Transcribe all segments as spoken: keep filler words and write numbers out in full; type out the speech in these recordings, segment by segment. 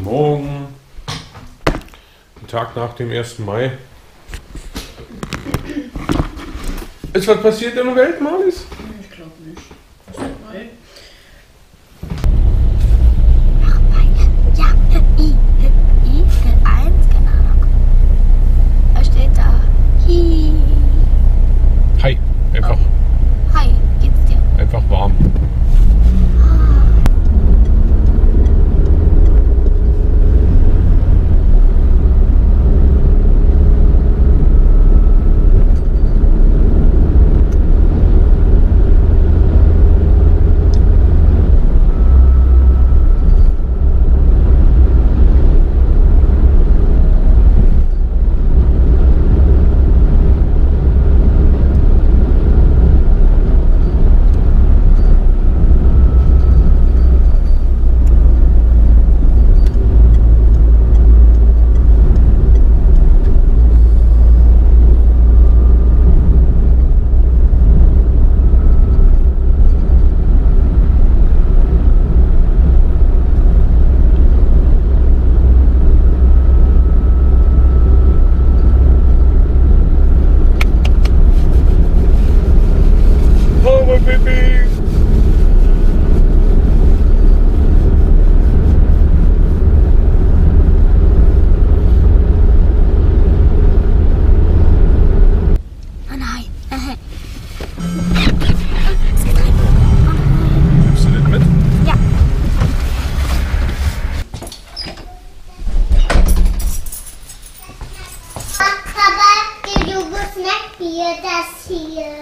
Guten Morgen. Den Tag nach dem ersten Mai. Ist was passiert in der Welt, Marlies? Ich glaube nicht. Nein. Ach nein. Ja, I. I für eins, keine Ahnung. Er steht da. Hi. Hi. Einfach. Oh. Hi. Geht's dir? Einfach warm.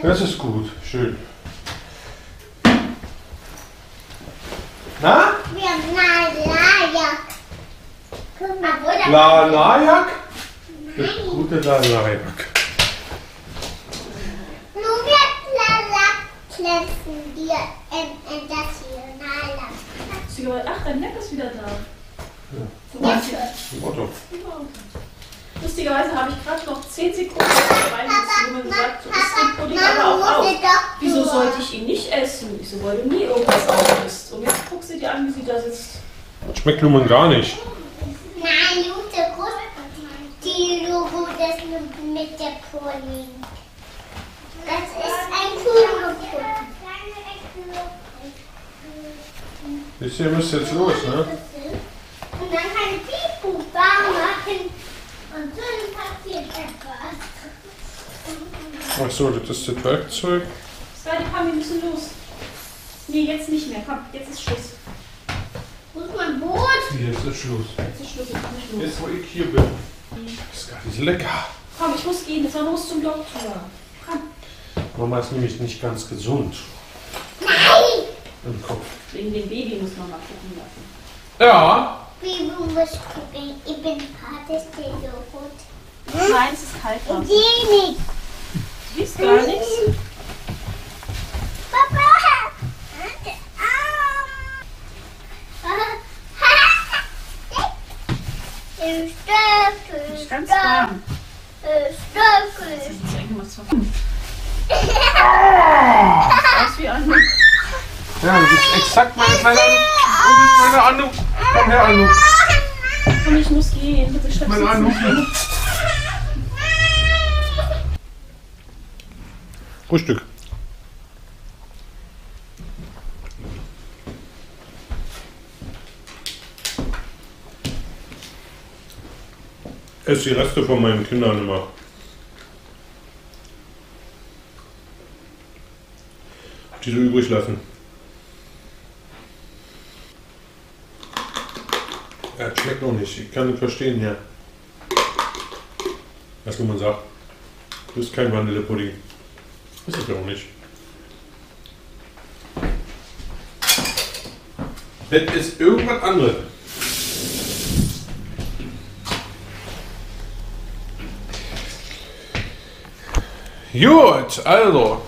Das ist gut, schön. Na? Wir haben Lalajak. Guck mal, wo das Lalajak? Das gute Lalajak. Nur wir Lalajak pflanzen wir in, in das hier. Lalajak. Ach, dein Neck ist wieder da. Ja. So, was ja. Motto. Lustigerweise habe ich gerade noch zehn Sekunden Weihnachtsblume gesagt, so ist den Pudding aber auch auf. Wieso sollte ich ihn nicht essen? Wieso wollte nie irgendwas aufisst? Und jetzt guckst du dir an, wie sie da sitzt. Schmeckt Blumen gar nicht. Nein, Jute, gut. Die Logo, das mit der Pudding. Das ist ein Kugelpudding. Ihr müsst jetzt los, ne? Und dann kann die Pupa machen. Und dann passiert etwas. Ach so, das ist das Werkzeug. Sven, komm, wir müssen los. Nee, jetzt nicht mehr. Komm, jetzt ist Schluss. Wo ist mein Boot? Jetzt ist Schluss. Jetzt ist Schluss, jetzt ist Schluss. Jetzt, wo ich hier bin. Das ist gar nicht lecker. Komm, ich muss gehen. Jetzt war los zum Doktor. Komm. Mama ist nämlich nicht ganz gesund. Nein! Im Kopf. Wegen dem Baby muss man mal gucken lassen. Ja. Baby muss gucken. Ich bin Vater, ist der Joghurt. Meins ist kalt. Ich sehe nichts. Du siehst gar nichts. Papa! Im Stöckel. Ist ganz warm. Im Stöckel. Das sieht irgendwas verrückt. Das ist wie Anu. Ja, du bist exakt meine kleine Anu. Du bist meine Anu. Komm her, Anu. Und ich muss gehen. Bitte schleppst du es. Frühstück. Ess die Reste von meinen Kindern immer. Die so übrig lassen. Ja, schmeckt noch nicht. Ich kann nicht verstehen, ja. Was man sagt. Das ist kein Vanillepudding. Das ist ja auch nicht. Das ist irgendwas anderes. Gut, also.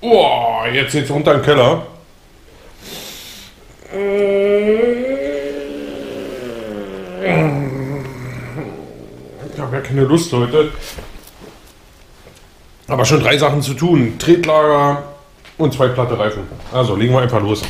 Oh, jetzt geht's runter in den Keller. Ich habe ja keine Lust heute. Aber schon drei Sachen zu tun. Tretlager und zwei platte Reifen. Also legen wir einfach los.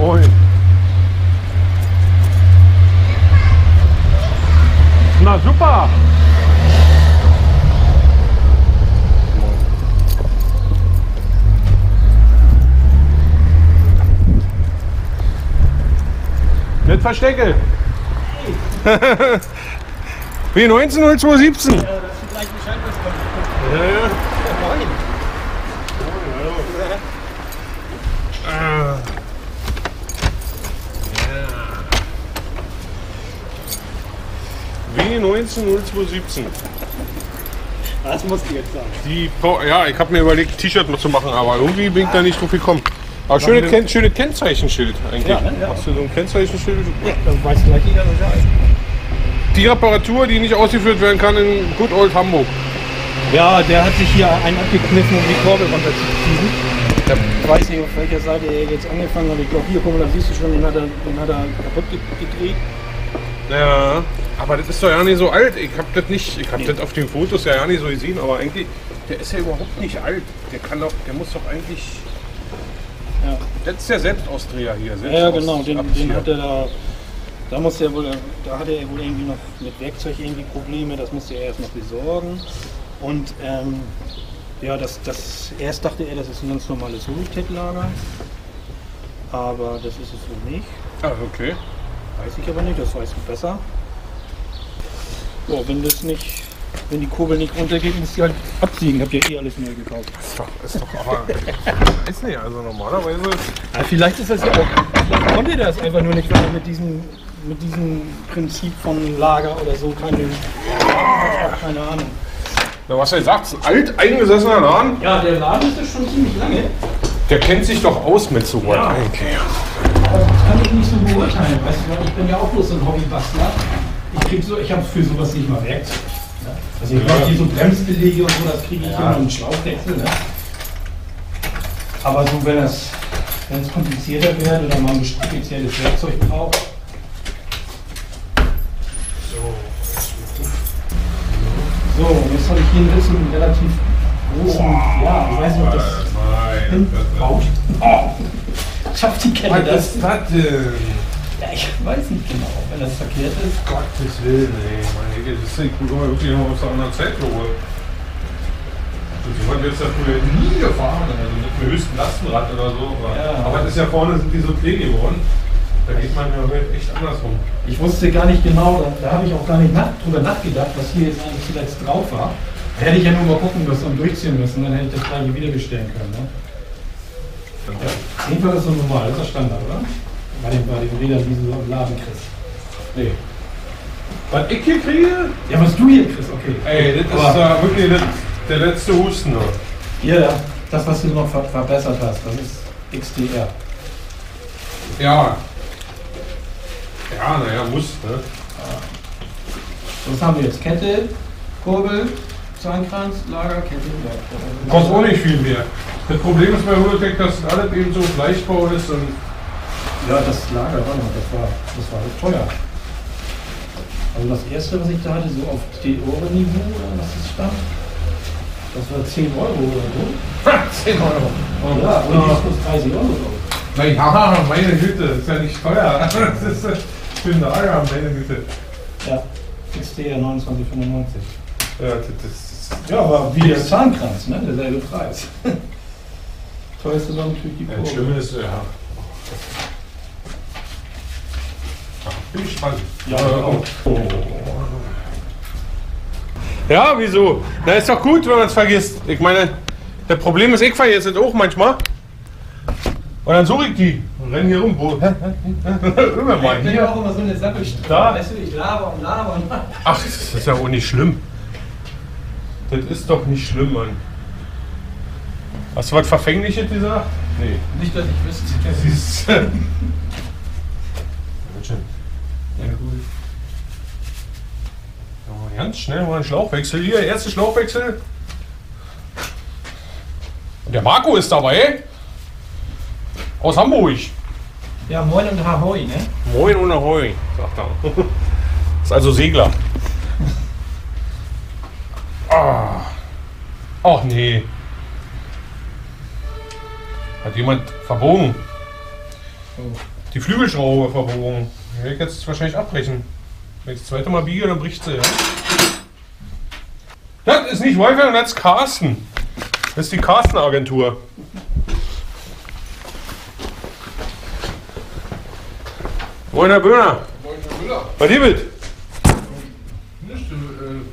Moin. Na super. Nicht verstecke. Hey. Wie neunzehn null zwei siebzehn. Ja, das ist gleich Bescheid, was kommt. Ja, ja. Moin. Ah. Ja. W neunzehn null zwei siebzehn. Das musst du jetzt sagen. Die Pro ja, ich habe mir überlegt, ein T-Shirt noch zu machen, aber irgendwie bin ich da nicht drauf gekommen. Aber schönes Ken schöne Kennzeichenschild eigentlich. Ja, ne? Ja. Hast du so ein Kennzeichenschild? Ja, dann weiß gleich jeder, was er ist. Die Reparatur, die nicht ausgeführt werden kann in Good Old Hamburg. Ja, der hat sich hier einen abgekniffen, um die Kurbel runterzuziehen. Ich weiß nicht, auf welcher Seite er jetzt angefangen hat. Ich glaube, hier, guck mal, da siehst du schon, den hat er, den hat er kaputt gekriegt. Ja, aber das ist doch ja nicht so alt. Ich habe das nicht, ich habe nee. das auf den Fotos ja, ja nicht so gesehen, aber eigentlich, der ist ja überhaupt nicht alt. Der kann doch, der muss doch eigentlich. Ja. Das ist der Selbstausdreher hier. Selbst ja, genau, den, den hat er da. Da, musste er wohl, da hatte er wohl irgendwie noch mit Werkzeug irgendwie Probleme, das musste er erst noch besorgen. Und. Ähm, Ja, das, das, erst dachte er, das ist ein ganz normales Hollowtech-Lager, aber das ist es so nicht. Ah, okay. Weiß ich aber nicht, das weißt du besser. So, wenn das nicht, wenn die Kurbel nicht runtergeht, muss die halt absiegen. Habt ihr eh alles neu gekauft. Ist doch, ist doch aber, ich weiß nicht, also normalerweise... Ja, vielleicht ist das ja auch, vielleicht konnte das einfach nur nicht, weil er mit diesem, mit diesem Prinzip von Lager oder so keine, keine Ahnung. Na, was er sagt, ein alt eingesessener Laden? Ja, der Laden ist ja schon ziemlich lange. Der kennt sich doch aus mit so was. Ja. Okay. Das kann ich nicht so beurteilen, weißt du, ich bin ja auch bloß ein Hobbybastler. Ich krieg so, ich habe für sowas nicht mal Werkzeug. Ne? Also ich glaube, ja. so Bremsbelege und so, das kriege ich ja. immer einen Schlauchwechsel. Ne? Aber so, wenn es komplizierter wird oder man ein spezielles Werkzeug braucht. So, jetzt habe ich hier ein bisschen relativ großen, oh, ja, ich weiß nicht, ob das hinbaut. Oh, schafft die Kette das? Was ist das denn? Ja, ich weiß nicht genau, wenn das verkehrt ist. Gottes Willen, ey, meine Hecke, das ist gut, aber wirklich noch aus einer anderen Zeit geholt. Die wollten jetzt ja früher nie gefahren, also mit dem höchsten Lastenrad oder so. Aber, ja. aber das ist ja vorne, sind die so klein geworden. Da geht man ja echt andersrum. Ich wusste gar nicht genau, da, da habe ich auch gar nicht nach, drüber nachgedacht, was hier jetzt eigentlich zuletzt drauf war. Da hätte ich ja nur mal gucken müssen und durchziehen müssen, dann hätte ich das gleiche wiederbestellen können. Ne? Ja, jedenfalls ist das so normal, das ist der Standard, oder? Bei den, bei den Rädern, die du so im Laden kriegst. Nee. Was ich hier kriege? Ja, was du hier kriegst, okay. Ey, das aber ist ja wirklich das, der letzte Husten. Oder? Hier, das, was du noch ver verbessert hast, das ist X D R. Ja. Ja, naja, muss, ne? Was haben wir jetzt? Kette, Kurbel, Zahnkranz, Lager, Kette, Lager. Kostet auch nicht viel mehr. Das Problem ist bei Hollowtech, dass alles eben so Gleichbau ist und... Ja, das Lager, warte mal, das war, das war so teuer. Also das erste, was ich da hatte, so auf D-Euro-Niveau, was das stand, das war zehn Euro oder so. Ha, zehn Euro! Und ja, und das kostet dreißig Euro. Na ja, meine Güte, das ist ja nicht teuer. Das ist... Ich bin da, ja, meine Güte. Ja, X D R neunundzwanzig fünfundneunzig. Ja, das, das, das ja, aber wie der Zahnkranz, ne? Derselbe Preis. Teuerste war natürlich die Kurve. Ja, schlimm ist, ja. Ach, bin ich spannend. Ja, äh, auch. Oh. Ja, wieso? Na, ist doch gut, wenn man es vergisst. Ich meine, das Problem ist, ich vergesse es auch manchmal. Und dann suche ich die und renne hier rum. Immer mal. Ich bin ja auch immer so eine Sappelstraße. Da? Weißt du, ich laber und laber und ach, das ist ja auch nicht schlimm. Das ist doch nicht schlimm, Mann. Hast du was Verfängliches gesagt? Nee. Nicht, dass ich wüsste. Das ist. Ja, schön. Ja, gut. So, ganz schnell mal einen Schlauchwechsel. Hier, erster Schlauchwechsel. Und der Marco ist dabei. Aus Hamburg. Ja, moin und ahoi, ne? Moin und ahoi, sagt er. Ist also Segler. Ah. Ach nee. Hat jemand verbogen? Die Flügelschraube verbogen. Die werde ich jetzt wahrscheinlich abbrechen. Wenn ich das zweite Mal biege, dann bricht sie. Ja? Das ist nicht Wolfgang, das ist Karsten. Das ist die Karsten-Agentur. Moin, Herr Böhner. Moin, Herr Müller. Was gibt?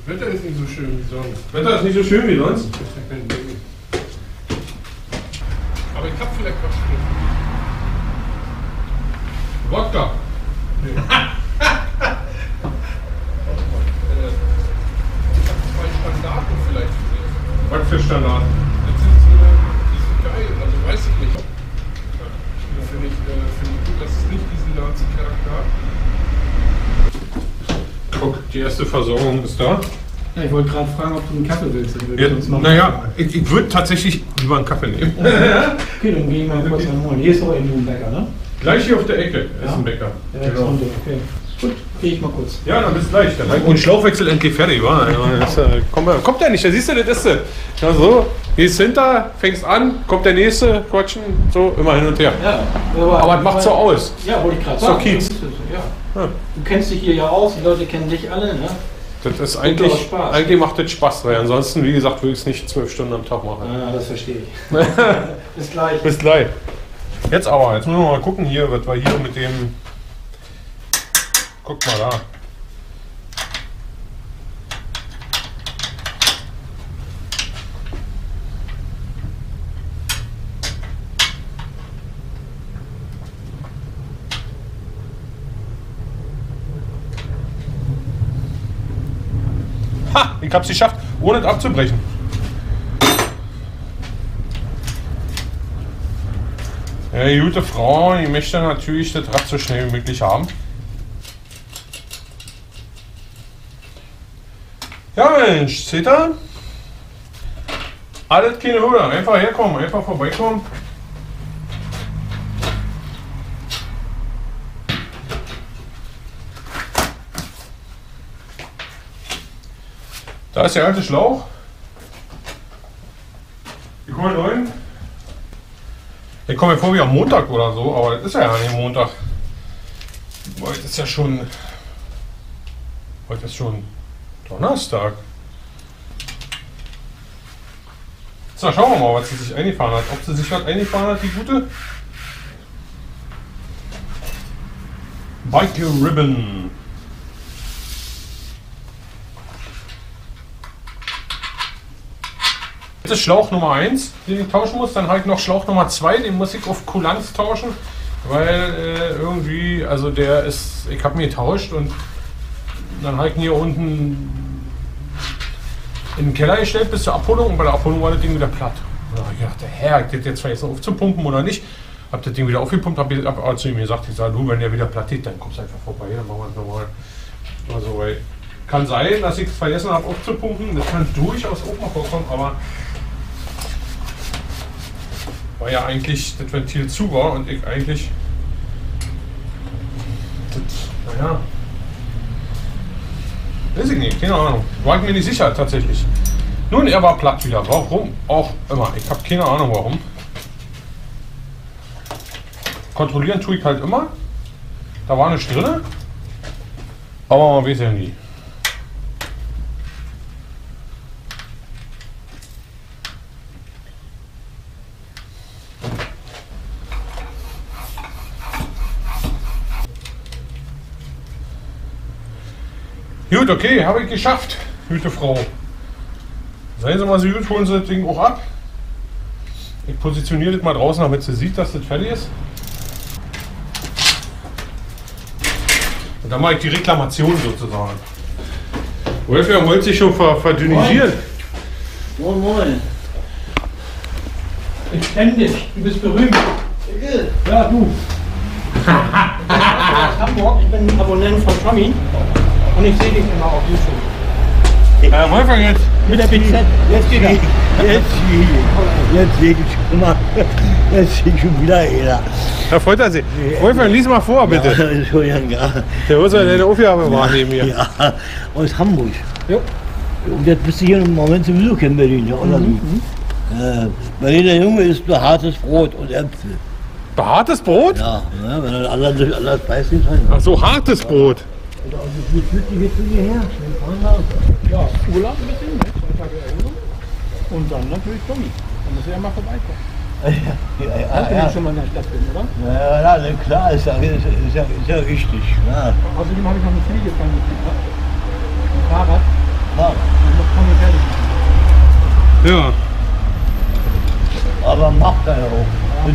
Wetter ist nicht so schön wie sonst. Wetter ist nicht so schön wie sonst? Aber ich hab vielleicht was drin. Wodka. Nee. Ich hab zwei Standarten vielleicht gesehen. Was für Standarten? Das sind so, die sind geil, also weiß ich nicht. Das finde ich, find ich gut, dass es nicht diesen Nazi-Charakter hat. Guck, die erste Versorgung ist da. Ja, ich wollte gerade fragen, ob du einen Kaffee willst. Ja, naja, ich, ich würde tatsächlich lieber einen Kaffee nehmen. Okay, dann gehen wir mal kurz an holen. Hier ist auch irgendwo ein Bäcker, ne? Gleich hier auf der Ecke ja. Ist ein Bäcker. Ja, genau. Okay. Gut, gehe ich mal kurz. Ja, dann bis gleich. Dann. Und Schlauchwechsel endlich fertig, wa? Ja, äh, kommt, kommt der nicht, da siehst du, das ist der. Ja, so, gehst hinter, fängst an, kommt der nächste, quatschen, so, immer hin und her. Ja, aber aber das macht so aus. Ja, wollte ich gerade sagen. So Kiez. Ja. Ja. Du kennst dich hier ja aus, die Leute kennen dich alle, ne? Das ist eigentlich, Spaß. Eigentlich macht das Spaß, weil ansonsten, wie gesagt, würde ich es nicht zwölf Stunden am Tag machen. Ja, das verstehe ich. Bis gleich. Bis gleich. Jetzt aber, jetzt müssen wir mal gucken hier, was wir hier mit dem... Guck mal da. Ha! Ich hab's geschafft, ohne es abzubrechen. Ja, die gute Frau, die möchte natürlich das Rad so schnell wie möglich haben. Ja Mensch, seht ihr? Alles keine Hürde, einfach herkommen, einfach vorbeikommen. Da ist der alte Schlauch. Ich hole einen neuen. Ich komme mir vor wie am Montag oder so, aber das ist ja nicht Montag. Heute ist ja schon... Heute ist schon... Donnerstag. So, schauen wir mal, was sie sich eingefahren hat. Ob sie sich was eingefahren hat, die gute. Bike Ribbon. Das ist Schlauch Nummer eins, den ich tauschen muss. Dann halt noch Schlauch Nummer zwei, den muss ich auf Kulanz tauschen. Weil äh, irgendwie, also der ist, ich habe mir getauscht und dann habe ich ihn hier unten in den Keller gestellt bis zur Abholung und bei der Abholung war das Ding wieder platt. Da habe ich gedacht, der Herr, ich das jetzt vielleicht aufzupumpen oder nicht. Habe das Ding wieder aufgepumpt, habe hab, hab zu ihm gesagt, ich sage, du, wenn der wieder platt geht, dann kommst du einfach vorbei, dann machen wir es nochmal. Also, weil, kann sein, dass ich es vergessen habe aufzupumpen, das kann durchaus auch mal vorkommen, aber war ja eigentlich das Ventil zu war und ich eigentlich, das, naja, weiß ich nicht, keine Ahnung. War ich mir nicht sicher tatsächlich. Nun, er war platt wieder. Warum? Auch immer. Ich habe keine Ahnung warum. Kontrollieren tue ich halt immer. Da war nichts drin. Aber man weiß ja nie. Gut, okay, habe ich geschafft, gute Frau. Seien Sie mal so gut, holen Sie das Ding auch ab. Ich positioniere das mal draußen, damit sie sieht, dass das fertig ist. Und dann mache ich die Reklamation sozusagen. Wolfgang wollte sich schon verdünnisieren. Moin, moin. Ich kenne dich, du bist berühmt. Ja, du. Hamburg, ich bin Abonnent von Tommy. Und ich sehe dich immer auf YouTube. Herr Wolfgang, jetzt mit der B Z. Jetzt geht er. Jetzt, jetzt sehe ich schon mal. Jetzt sehe ich schon wieder jeder. Herr Foltersee, Wolfgang, lies mal vor, bitte. Ja, Entschuldigung, ja. Der muss ja deine Aufgabe wahrnehmen hier. Ja, aus Hamburg. Jo. Und jetzt bist du hier im Moment zu Besuch in Berlin, ja, oder? Mhm. Äh, Berliner Junge isst nur hartes Brot und Äpfel. Hartes Brot? Ja, ne, wenn du anders, anders beißt, nicht rein. Ach so, hartes Brot. Also wie fühlt die Witze hierher? Ja, Urlaub ein bisschen, zwei Tage Urlaub. Und dann natürlich Tommy. Dann muss ich ja mal vorbeikommen. Ja, ja, ja, ja. Hast du schon mal in der Stadt bin, oder? Ja, ja, ja, klar, ist ja, ist ja, ist ja richtig. Ja. Außerdem habe ich noch eine Fliege gefangen mit dem Fahrrad. Fahrrad. Ich muss Tommy fertig machen. Ja. Aber macht er ja auch.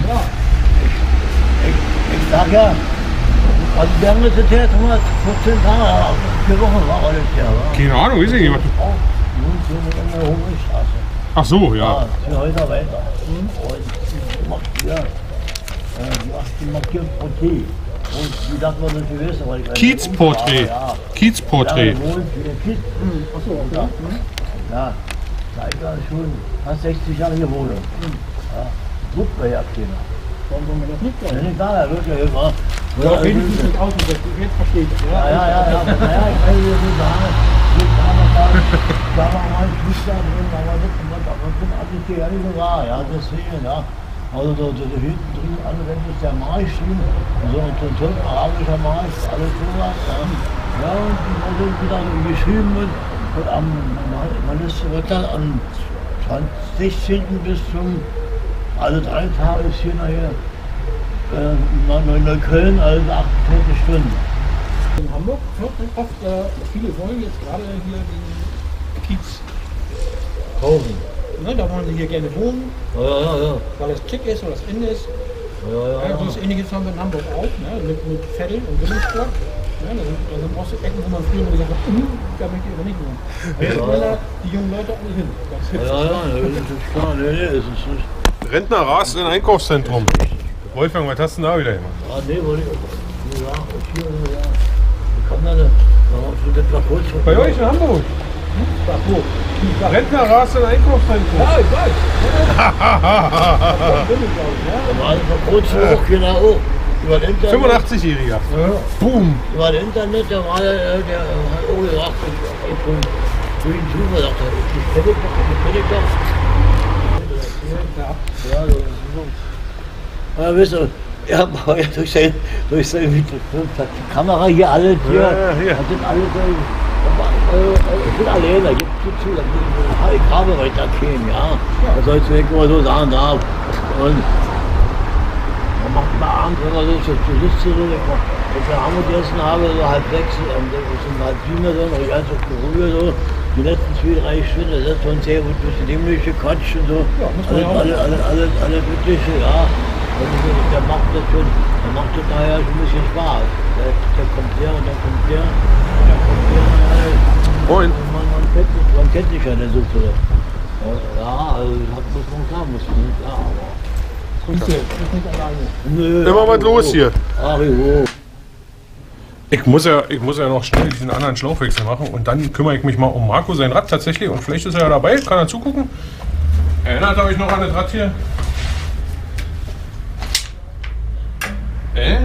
Ich sag ja, also wir haben das jetzt hier hundertfünfzehn Tage, vier Wochen war alles hier. Keine Ahnung, ist ja jemand. Nun sind wir in der Hungerstraße. Ach so, ja. Ja, heute weiter. Und macht hier, die macht hier ein Porträt. Und wie dachte man das gewesen? Weil ich Kiezporträt. Ja. Kiezporträt. Ach so, okay. Ja, seit Jahren schon fast sechzig Jahre hier wohnen. Ja, super, ja, keiner. Nicht da, ja, wenigstens nicht ausgesetzt, jetzt versteht es. Ja, ja, ja, ja. Naja, ich kann hier so sagen, da war mal ein Schüchtern drin, da war nicht, da war nicht die Ehrliche war, ja, deswegen, ja. Also da hinten drin, anwendet ist der Marsch drin, so ein total arabischer Marsch, alles sowas, ja. Ja, und dann sind wieder geschrieben und man ist dann am sechzehnten bis zum. Also drei Tage ist hier nachher äh, in Neukölln, also achtundvierzig Stunden. In Hamburg wird oft, äh, viele wollen jetzt gerade hier den Kiez kaufen. Ne, da wollen sie hier gerne wohnen, ja, ja, ja. Weil es schick ist oder das Ende ist. Ja, ja, ja. Das Ähnliches haben wir in Hamburg auch, ne, mit, mit Vetteln und Windstock. Ja, da, sind, da sind auch so Ecken, wo man früher gesagt hat, hm, da möchte ich aber nicht wohnen. Also ja, ja. Die jungen Leute auch nicht hin. Das ja, ja, das ist klar, ne, ne, ist es nicht. Rentner rasen in ein Einkaufszentrum. Wolfgang, was hast du denn da wieder gemacht? Ah, nee, wollte ich. Ja, hier, ja. Ich kann da nicht. Bei euch in Hamburg? Hm? Rentner rasen in ein Einkaufszentrum. Ja, ich weiß. Hahaha. Da waren Verbotsspruch, genau. Über das Internet. fünfundachtzig-Jähriger. Ja. Boom. Über das Internet, da war der, der, der hat auch gesagt, ich bin drüber, sagt er, ich kenne doch, ich kenne doch. Ja, so ist es. Ja, wisst ihr, ich hab mal durch seine Kamera hier alle hier. Ja, ja, hier. Das sind alle so. Ich bin alleine, da gibt es zu, da habe ich heute da keinen, ja. Da sollst du immer so sagen, da. Und dann macht man abends, wenn man so zur Liste so, wenn ich Abend gegessen habe, so halb sechs, und dann ist es halb sieben oder so, und die ganze Kurve so. Die letzten zwei, drei Stunden, das hat uns sehr gut durch die Dämliche Quatsch und so. Ja, muss man alle, alle, alle, alle Mögliche, ja. Also, der macht das schon, der macht das daher schon ein bisschen Spaß. Der, der kommt her und der kommt her und der kommt her. Moin. Man, man, kennt, man kennt sich ja, der Suppe. Ja, also das muss man klar, muss man nicht, ja, aber... Kommst du, ist nicht alleine. Nö. Immer was los hier. Arigo. Ich muss, ja, ich muss ja noch schnell diesen anderen Schlauchwechsel machen und dann kümmere ich mich mal um Marco, sein Rad tatsächlich. Und vielleicht ist er ja dabei, kann er zugucken. Erinnert er euch noch an das Rad hier? Äh?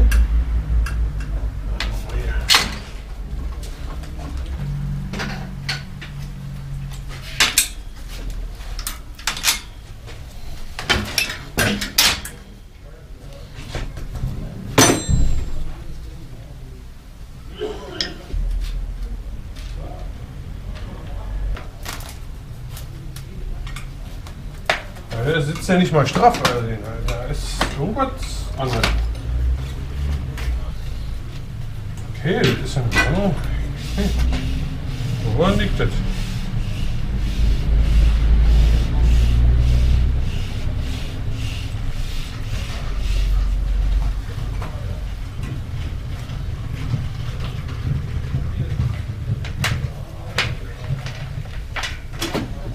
Der sitzt ja nicht mal straff, also da ist irgendwas anderes. Okay, das ist ja nicht so. Okay. Woran liegt das?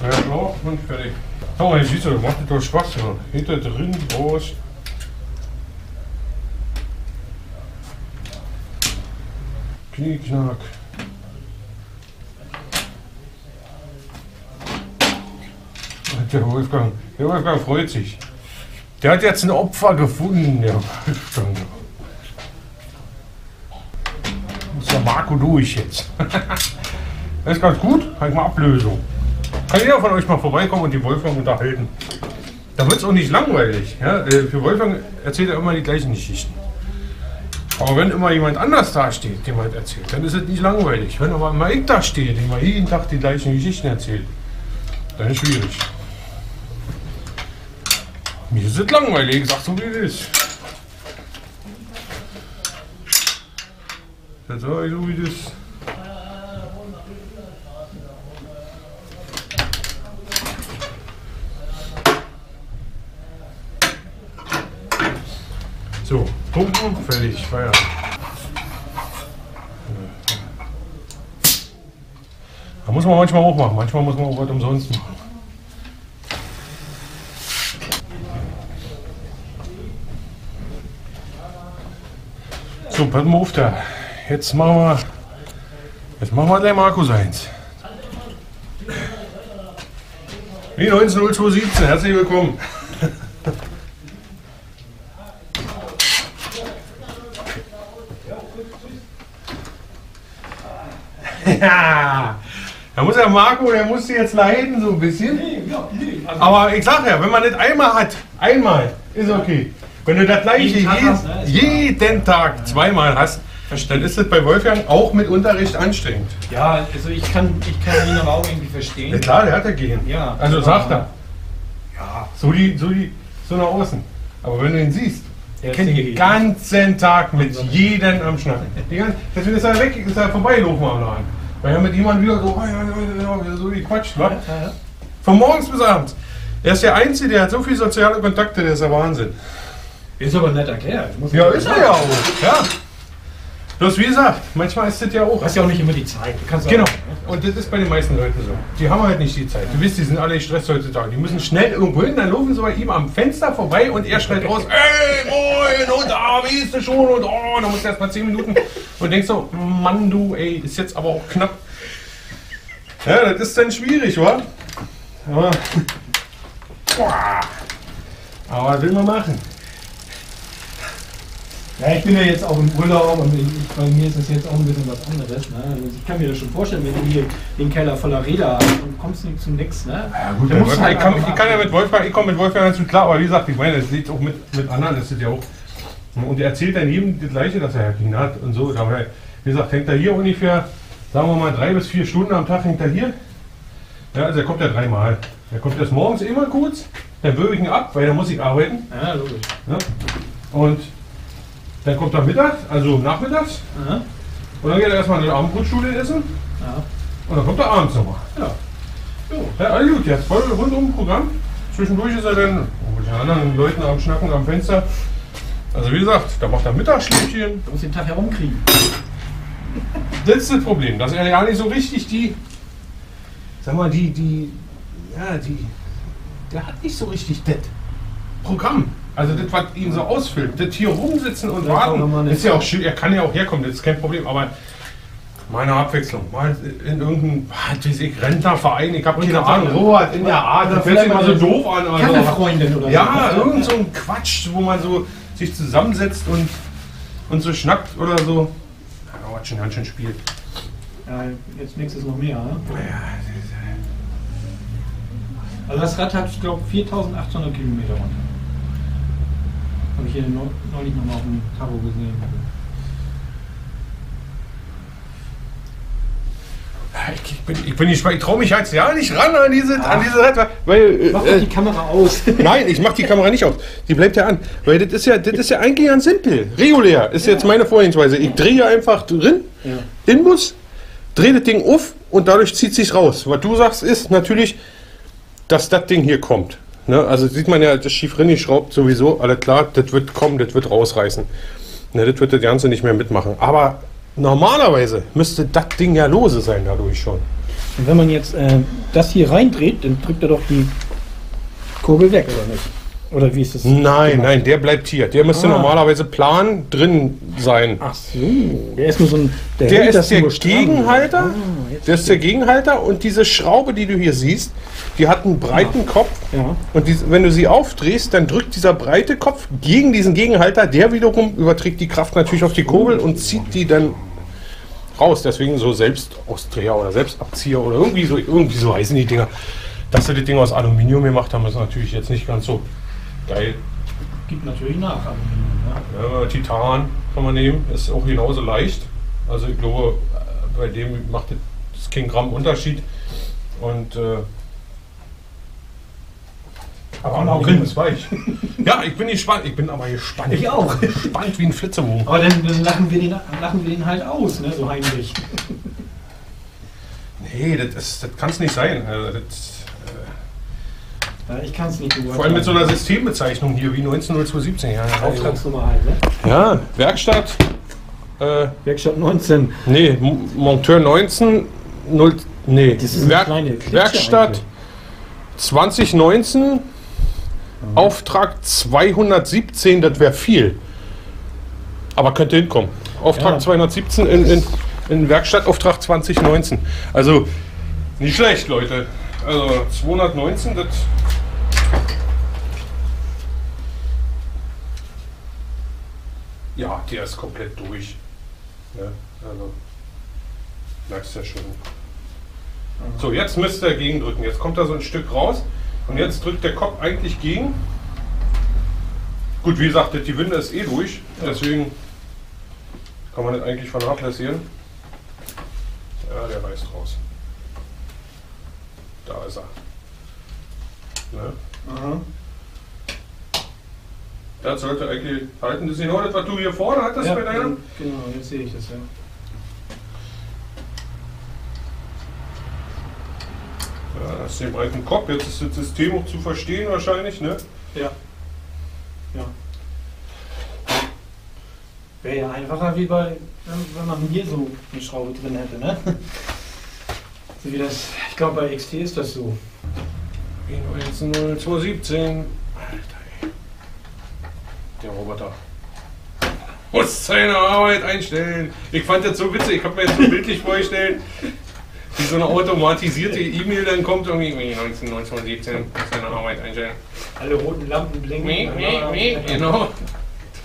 Der Schlauch und fertig. Oh, hier siehst du, das macht doch Spaß. Hinter drin raus. Knickknack. Der Wolfgang, der Wolfgang freut sich. Der hat jetzt ein Opfer gefunden. Der Wolfgang. Muss der Marco durch jetzt. Das ist ganz gut. Halt mal Ablösung. Kann jeder von euch mal vorbeikommen und die Wolfgang unterhalten. Da wird es auch nicht langweilig. Ja? Für Wolfgang erzählt er immer die gleichen Geschichten. Aber wenn immer jemand anders dasteht, dem man erzählt, dann ist es nicht langweilig. Wenn aber immer ich da stehe, dem man jeden Tag die gleichen Geschichten erzählt, dann ist es schwierig. Mir ist es langweilig, ich sag so wie es ist. Das sag ich so wie es ist. So, pumpen, fertig, feiern. Da muss man manchmal auch machen, manchmal muss man auch was umsonst machen. So, pass mal auf da. Jetzt machen wir, jetzt machen wir gleich Marco seins. Wie neunzehn null zwei siebzehn, herzlich willkommen. Ja, da muss ja Marco, der muss sie jetzt leiden so ein bisschen. Nee, ja, nee. Also aber ich sag ja, wenn man das einmal hat, einmal, ist okay. Wenn du das gleiche jeden Tag, je, hast, ne? jeden Tag ja. zweimal hast, dann ist das bei Wolfgang auch mit Unterricht anstrengend. Ja, also ich kann, ich kann ihn aber auch irgendwie verstehen. Ja, klar, der hat ja gehen. Ja, also sagt er. Ja. So, die, so, die, so nach außen. Aber wenn du ihn siehst, er kennt den ganzen Tag mit jedem am Schnacken. Deswegen ist er weg, ist er vorbeigelaufen am Laden. Weil er mit jemandem wieder so, oh, ja, ja, ja, so gequatscht, ne? Ja, ja. Von morgens bis abends. Er ist der Einzige, der hat so viele soziale Kontakte, der ist der Wahnsinn. Ist aber ein netter Kerl. Ja, ist er ja auch. Ja. Bloß wie gesagt, manchmal ist das ja auch. Du hast ja auch nicht immer die Zeit. Du kannst genau. Auch, ne? Und das ist bei den meisten Leuten so. Die haben halt nicht die Zeit. Du wisst, die sind alle gestresst heutzutage. Die müssen schnell irgendwo hin, dann laufen sie bei ihm am Fenster vorbei und er schreit raus, ey, moin, und ah, wie ist das schon? Und oh, dann musst du erst mal zehn Minuten. Und denkst so, Mann, du, ey, ist jetzt aber auch knapp. Ja, das ist dann schwierig, oder? Aber, aber was will man machen? Ja, ich bin ja jetzt auch im Urlaub und ich, bei mir ist das jetzt auch ein bisschen was anderes. Ne? Also ich kann mir das schon vorstellen, wenn du hier den Keller voller Räder hast und kommst nicht zum Nix. Ne? Ja, gut, musst Wolfgang, halt ich, kann, ich kann ja mit Wolfgang, ich komme mit Wolfgang ganz klar, aber wie gesagt, ich meine, das liegt auch mit, mit anderen, das ist ja auch. Und er erzählt dann jedem das Gleiche, dass er Herpin hat und so. Dabei, wie gesagt, hängt er hier ungefähr, sagen wir mal, drei bis vier Stunden am Tag hängt er hier. Ja, also er kommt ja dreimal. Er kommt erst morgens immer kurz, dann würge ich ihn ab, weil dann muss ich arbeiten. Ja, logisch. Ja? Und dann kommt er mittags, also nachmittags. Aha. Und dann geht er erstmal in die Abendbrotschule essen. Ja. Und dann kommt er abends nochmal. Ja. Ja, alles gut, jetzt voll rundum Programm. Zwischendurch ist er dann mit den anderen Leuten am Schnacken am Fenster. Also wie gesagt, da macht er Mittagsschläfchen. Du musst den Tag herumkriegen. Das ist das Problem, dass er ja nicht so richtig die, sag mal, die, die, ja, die, der hat nicht so richtig das Programm. Also das, was ihm so ausfüllt, das hier rumsitzen und das warten, ist ja auch schön, er kann ja auch herkommen, das ist kein Problem, aber mal eine Abwechslung, mal in irgendeinem, was weiß ich, Rentnerverein, ich habe keine Ahnung, Robert in der Art, da fällt sich mal so doof an. Keine Freundin oder so. Ja, irgend so ein Quatsch, wo man so sich zusammensetzt und, und so schnackt oder so. Ja, hat schon ganz schön Spiel. Ja, jetzt nächstes noch mehr, ne? Ja, also das Rad hat, ich glaube, viertausendachthundert Kilometer runter. Habe ich hier neulich nochmal auf dem Tacho gesehen. Ich, ich bin, ich bin nicht, ich traue mich jetzt ja nicht ran an diese, ah, an diese Rad, weil mach äh, doch die Kamera aus. Nein, ich mach die Kamera nicht aus. Die bleibt ja an, weil das ist ja, das ist ja eigentlich ganz simpel. Regulär ist ja jetzt meine Vorgehensweise. Ich drehe einfach drin, ja. Inbus, drehe das Ding auf und dadurch zieht sich's raus. Was du sagst ist natürlich, dass das Ding hier kommt. Ne, also sieht man ja, das schief reingeschraubt sowieso, alles klar, das wird kommen, das wird rausreißen. Ne, das wird das Ganze nicht mehr mitmachen. Aber normalerweise müsste das Ding ja lose sein dadurch schon. Und wenn man jetzt äh, das hier reindreht, dann drückt er doch die Kurbel weg, oder nicht? Oder wie ist das? Nein, gemacht? Nein, der bleibt hier. Der müsste ah. normalerweise plan drin sein. Ach so, der ist nur so ein... Der, der ist der Gegenhalter, ah, der ist der Gegenhalter und diese Schraube, die du hier siehst, die hat einen breiten ja. Kopf ja. und die, wenn du sie aufdrehst, dann drückt dieser breite Kopf gegen diesen Gegenhalter, der wiederum überträgt die Kraft natürlich auf die Kurbel und zieht die dann raus. Deswegen so Selbstausdreher oder Selbstabzieher oder irgendwie so, irgendwie so heißen die Dinger. Dass sie die Dinge aus Aluminium gemacht haben, ist natürlich jetzt nicht ganz so geil. Gibt natürlich nach Aluminium. Ne? Ja, Titan kann man nehmen, ist auch genauso leicht. Also ich glaube, bei dem macht das keinen Gramm Unterschied. Und äh, aber Aluminium ist weich. Ja, ich bin gespannt. Ich bin aber gespannt. Ich auch. Gespannt wie ein Flitzebogen. Aber dann, dann lachen, wir den, lachen wir den halt aus, ne? So heimlich. Nee, das, das kann es nicht sein. Also das, ich kann es nicht beurteilen. Vor allem mit so einer Systembezeichnung hier wie neunzehn null zwei siebzehn. Ja, Auftragsnummer halt, ne? Ja, Werkstatt. Äh, Werkstatt neunzehn. Nee, Monteur neunzehn. null, nee, das ist Werk, kleine Werkstatt eigentlich. zwanzig neunzehn. Mhm. Auftrag zweihundertsiebzehn, das wäre viel. Aber könnte hinkommen. Auftrag ja. zweihundertsiebzehn in, in, in Werkstattauftrag zwanzig neunzehn. Also nicht schlecht, Leute. Also zweihundertneunzehn, das ja, der ist komplett durch. Ja, also merkst ja schon. So, jetzt müsst ihr gegen drücken. Jetzt kommt da so ein Stück raus und jetzt drückt der Kopf eigentlich gegen. Gut, wie gesagt, die Winde ist eh durch, deswegen kann man das eigentlich vernachlässigen. Ja, der reißt raus. Da ist er. Ne? Aha. Das sollte eigentlich halten. Das ist genau das, was du hier vorne hattest ja, bei deinem? Genau, jetzt sehe ich das ja. Ja, das ist den breiten Kopf. Jetzt ist das System auch zu verstehen wahrscheinlich, ne? Ja. Ja. Wäre ja einfacher wie bei, wenn man hier so eine Schraube drin hätte, ne? Wie das, ich glaube bei X T ist das so. neunzehn null zwei siebzehn. Der Roboter. Muss seine Arbeit einstellen. Ich fand das so witzig, ich habe mir jetzt so bildlich vorgestellt, wie so eine automatisierte E-Mail dann kommt irgendwie neunzehn null zwei siebzehn, muss seine Arbeit einstellen. Alle roten Lampen blinken. Mäh, mäh, mäh. Genau.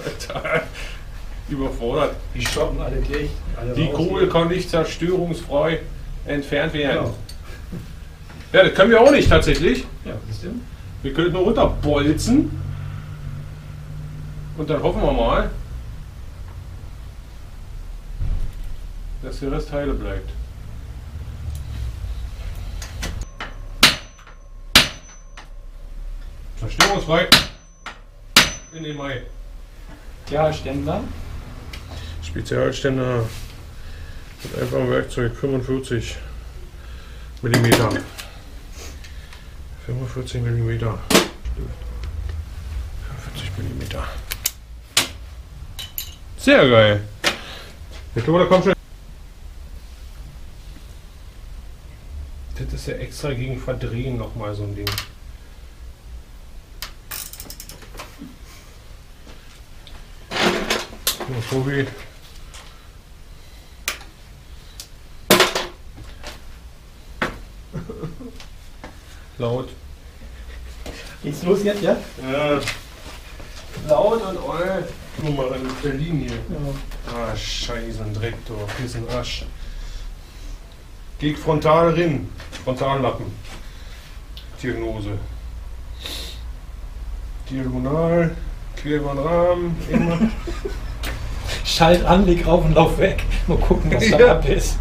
Total überfordert. Die stoppen alle gleich. Alle die Kugel kann nicht zerstörungsfrei entfernt werden. Genau. Ja, das können wir auch nicht tatsächlich. Ja, was ist denn? Wir können nur runterbolzen. Und dann hoffen wir mal, dass der Rest heile bleibt. Verstörungsfrei in den Mai. Ja, Ständer. Spezialständer. Mit einfachem Werkzeug fünfundvierzig Millimeter. fünfundvierzig Millimeter. fünfundvierzig Millimeter. Sehr geil. Ich glaube, da kommt schon. Das ist ja extra gegen Verdrehen nochmal so ein Ding. So, Tobi. Laut. Geht's los jetzt, ja? Ja. Laut und oll. Nur mal an der Linie. Ja. Ah, scheiße, ein Dreck, du. Hier ist ein Arsch. Geht frontal rein. Frontallappen. Diagnose. Diagonal. Quer über den Rahmen. Immer. Schalt an, leg rauf und lauf weg. Mal gucken, was da ja. ab ist.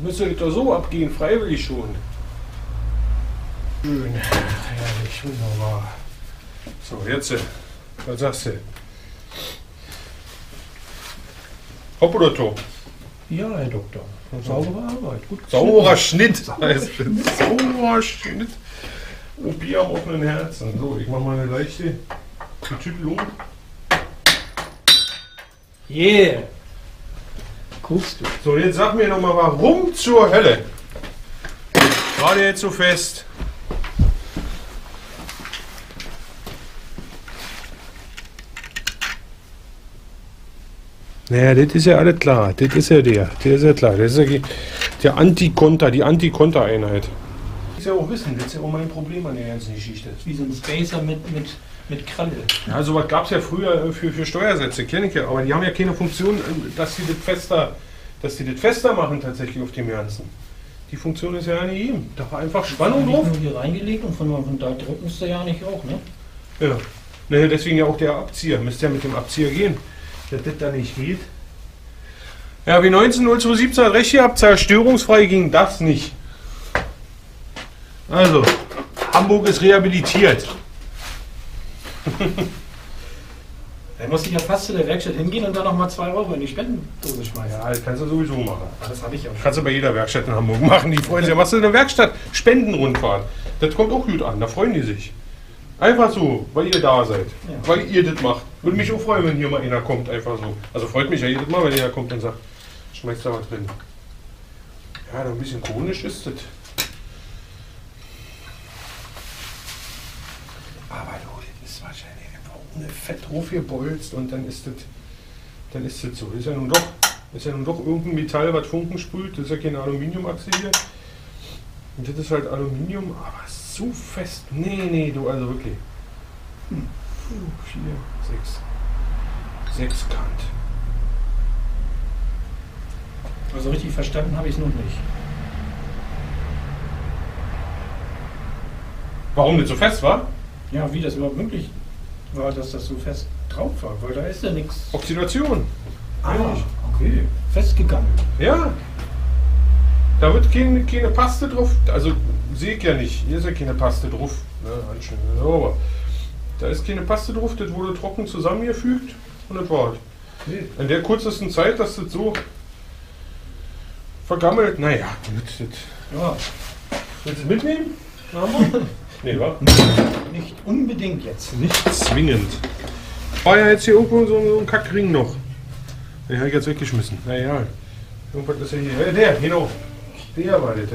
Müsste doch so abgehen, freiwillig schon. Schön, herrlich, wunderbar. So, jetzt, was sagst du? Hopp oder Top? Ja, Herr Doktor. Saubere Arbeit. Gut. Sauberer Schnitt. Sauberer Schnitt. Und Bier am offenen Herzen. So, ich mache mal eine leichte Tüttelung. Yeah! Guckst du. So, jetzt sag mir nochmal, warum zur Hölle? Gerade jetzt so fest. Naja, das ist ja alles klar. Das ist ja der. Der ist ja klar. Das ist ja der Antikonter, die Antikontereinheit. Das ist ja auch wissen, das ist ja auch mein Problem an der ganzen Geschichte. Wie so ein Spacer mit, mit, mit Kralle. Ja, sowas gab es ja früher für, für Steuersätze, kenne ich ja. Aber die haben ja keine Funktion, dass sie das fester, dass die das fester machen tatsächlich auf dem Ganzen. Die Funktion ist ja nicht eben. Da war einfach Spannung drauf. Nur hier reingelegt und von, von da drücken ist der ja nicht auch, ne? Ja. Naja, deswegen ja auch der Abzieher. Müsste ja mit dem Abzieher gehen. Dass das da nicht geht. Ja, wie neunzehn null zwei siebzehn hat recht gehabt, zerstörungsfrei ging das nicht. Also, Hamburg ist rehabilitiert. Da muss ich ja fast zu der Werkstatt hingehen und dann nochmal zwei Euro in die Spendendose schmeißen. Ja, das kannst du sowieso machen. Das habe ich auch. Kannst du bei jeder Werkstatt in Hamburg machen. Die freuen sich. Was ist eine Werkstatt? Spendenrundfahrt. Das kommt auch gut an, da freuen die sich. Einfach so, weil ihr da seid, ja. Weil ihr das macht. Würde mich auch freuen, wenn hier mal einer kommt, einfach so. Also freut mich ja jedes Mal, wenn einer kommt und sagt, schmeißt da was drin. Ja, da ein bisschen chronisch ist das. Aber du, das ist wahrscheinlich einfach ohne Fett draufgebolzt und dann ist das, dann ist das so. Das ist ja nun doch, ist ja nun doch irgendein Metall, was Funken sprüht. Das ist ja keine Aluminiumachse hier. Und das ist halt Aluminium, aber es zu fest. Nee, nee, du, also wirklich. Hm. vier, sechs. sechs Kant. Also richtig verstanden habe ich es noch nicht. Warum das so fest war? Ja, wie das überhaupt möglich war, dass das so fest drauf war, weil da ist ja nichts. Oxidation. Ah, ja, okay. Festgegangen. Ja. Da wird keine, keine Paste drauf, also sehe ich ja nicht, hier ist ja keine Paste drauf, ne? Anscheinend sauber. Da ist keine Paste drauf, das wurde trocken zusammengefügt und das war nee. In der kürzesten Zeit, dass das so vergammelt, naja, das, das. Ja. Willst du es mitnehmen? Nee, wa? Nicht unbedingt jetzt. Nicht zwingend. War ja jetzt hier irgendwo so ein, so ein Kackring noch. Den habe ich jetzt weggeschmissen, naja. Irgendwas ist ja hier, ja, der, genau. Der war das.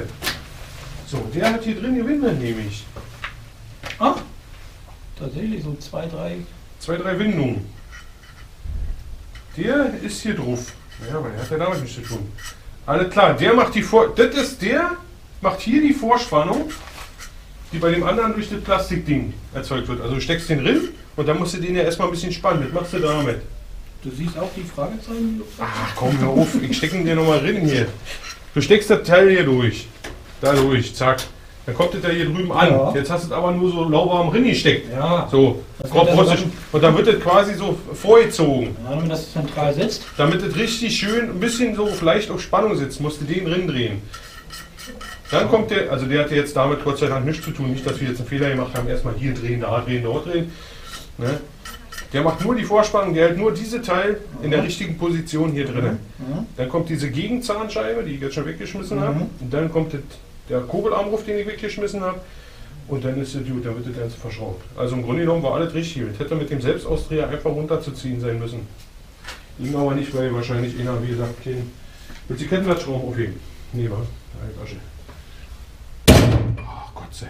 So, der hat hier drin Gewinden, nehme ich. Ah, tatsächlich so zwei, drei. Zwei, drei Windungen. Der ist hier drauf. Ja, aber der hat ja damit nichts zu tun. Alles klar, der macht die Vor... Das ist der, macht hier die Vorspannung, die bei dem anderen durch das Plastikding erzeugt wird. Also du steckst den drin und dann musst du den ja erstmal ein bisschen spannen. Das machst du damit. Du siehst auch die Fragezeichen? Ach komm, hör auf, ich stecke ihn dir nochmal drin hier. Du steckst das Teil hier durch. Da durch, zack. Dann kommt das ja hier drüben an. Ja. Jetzt hast du es aber nur so lauber am Ring gesteckt. Ja. So. Und dann wird das quasi so vorgezogen. Ja, damit das zentral sitzt. Damit das richtig schön ein bisschen so vielleicht auf Spannung sitzt, musst du den Ring drehen. Dann kommt der, also der hat jetzt damit Gott sei Dank nichts zu tun. Nicht, dass wir jetzt einen Fehler gemacht haben. Erstmal hier drehen, da drehen, dort drehen. Ne? Der macht nur die Vorspannung, der hält nur diese Teil in der richtigen Position hier drin. Mhm. Dann kommt diese Gegenzahnscheibe, die ich jetzt schon weggeschmissen mhm. habe. Und dann kommt das, der Kurbelarmruf, den ich weggeschmissen habe. Und dann ist das gut, dann wird das Ganze verschraubt. Also im Grunde genommen war alles richtig. Das hätte mit dem Selbstausdreher einfach runterzuziehen sein müssen. Ihm aber nicht, weil wahrscheinlich einer, wie gesagt, keinen. Willst du die Kettenblattschrauben aufheben? Nee, war. Halt Asche. Oh, Gott sei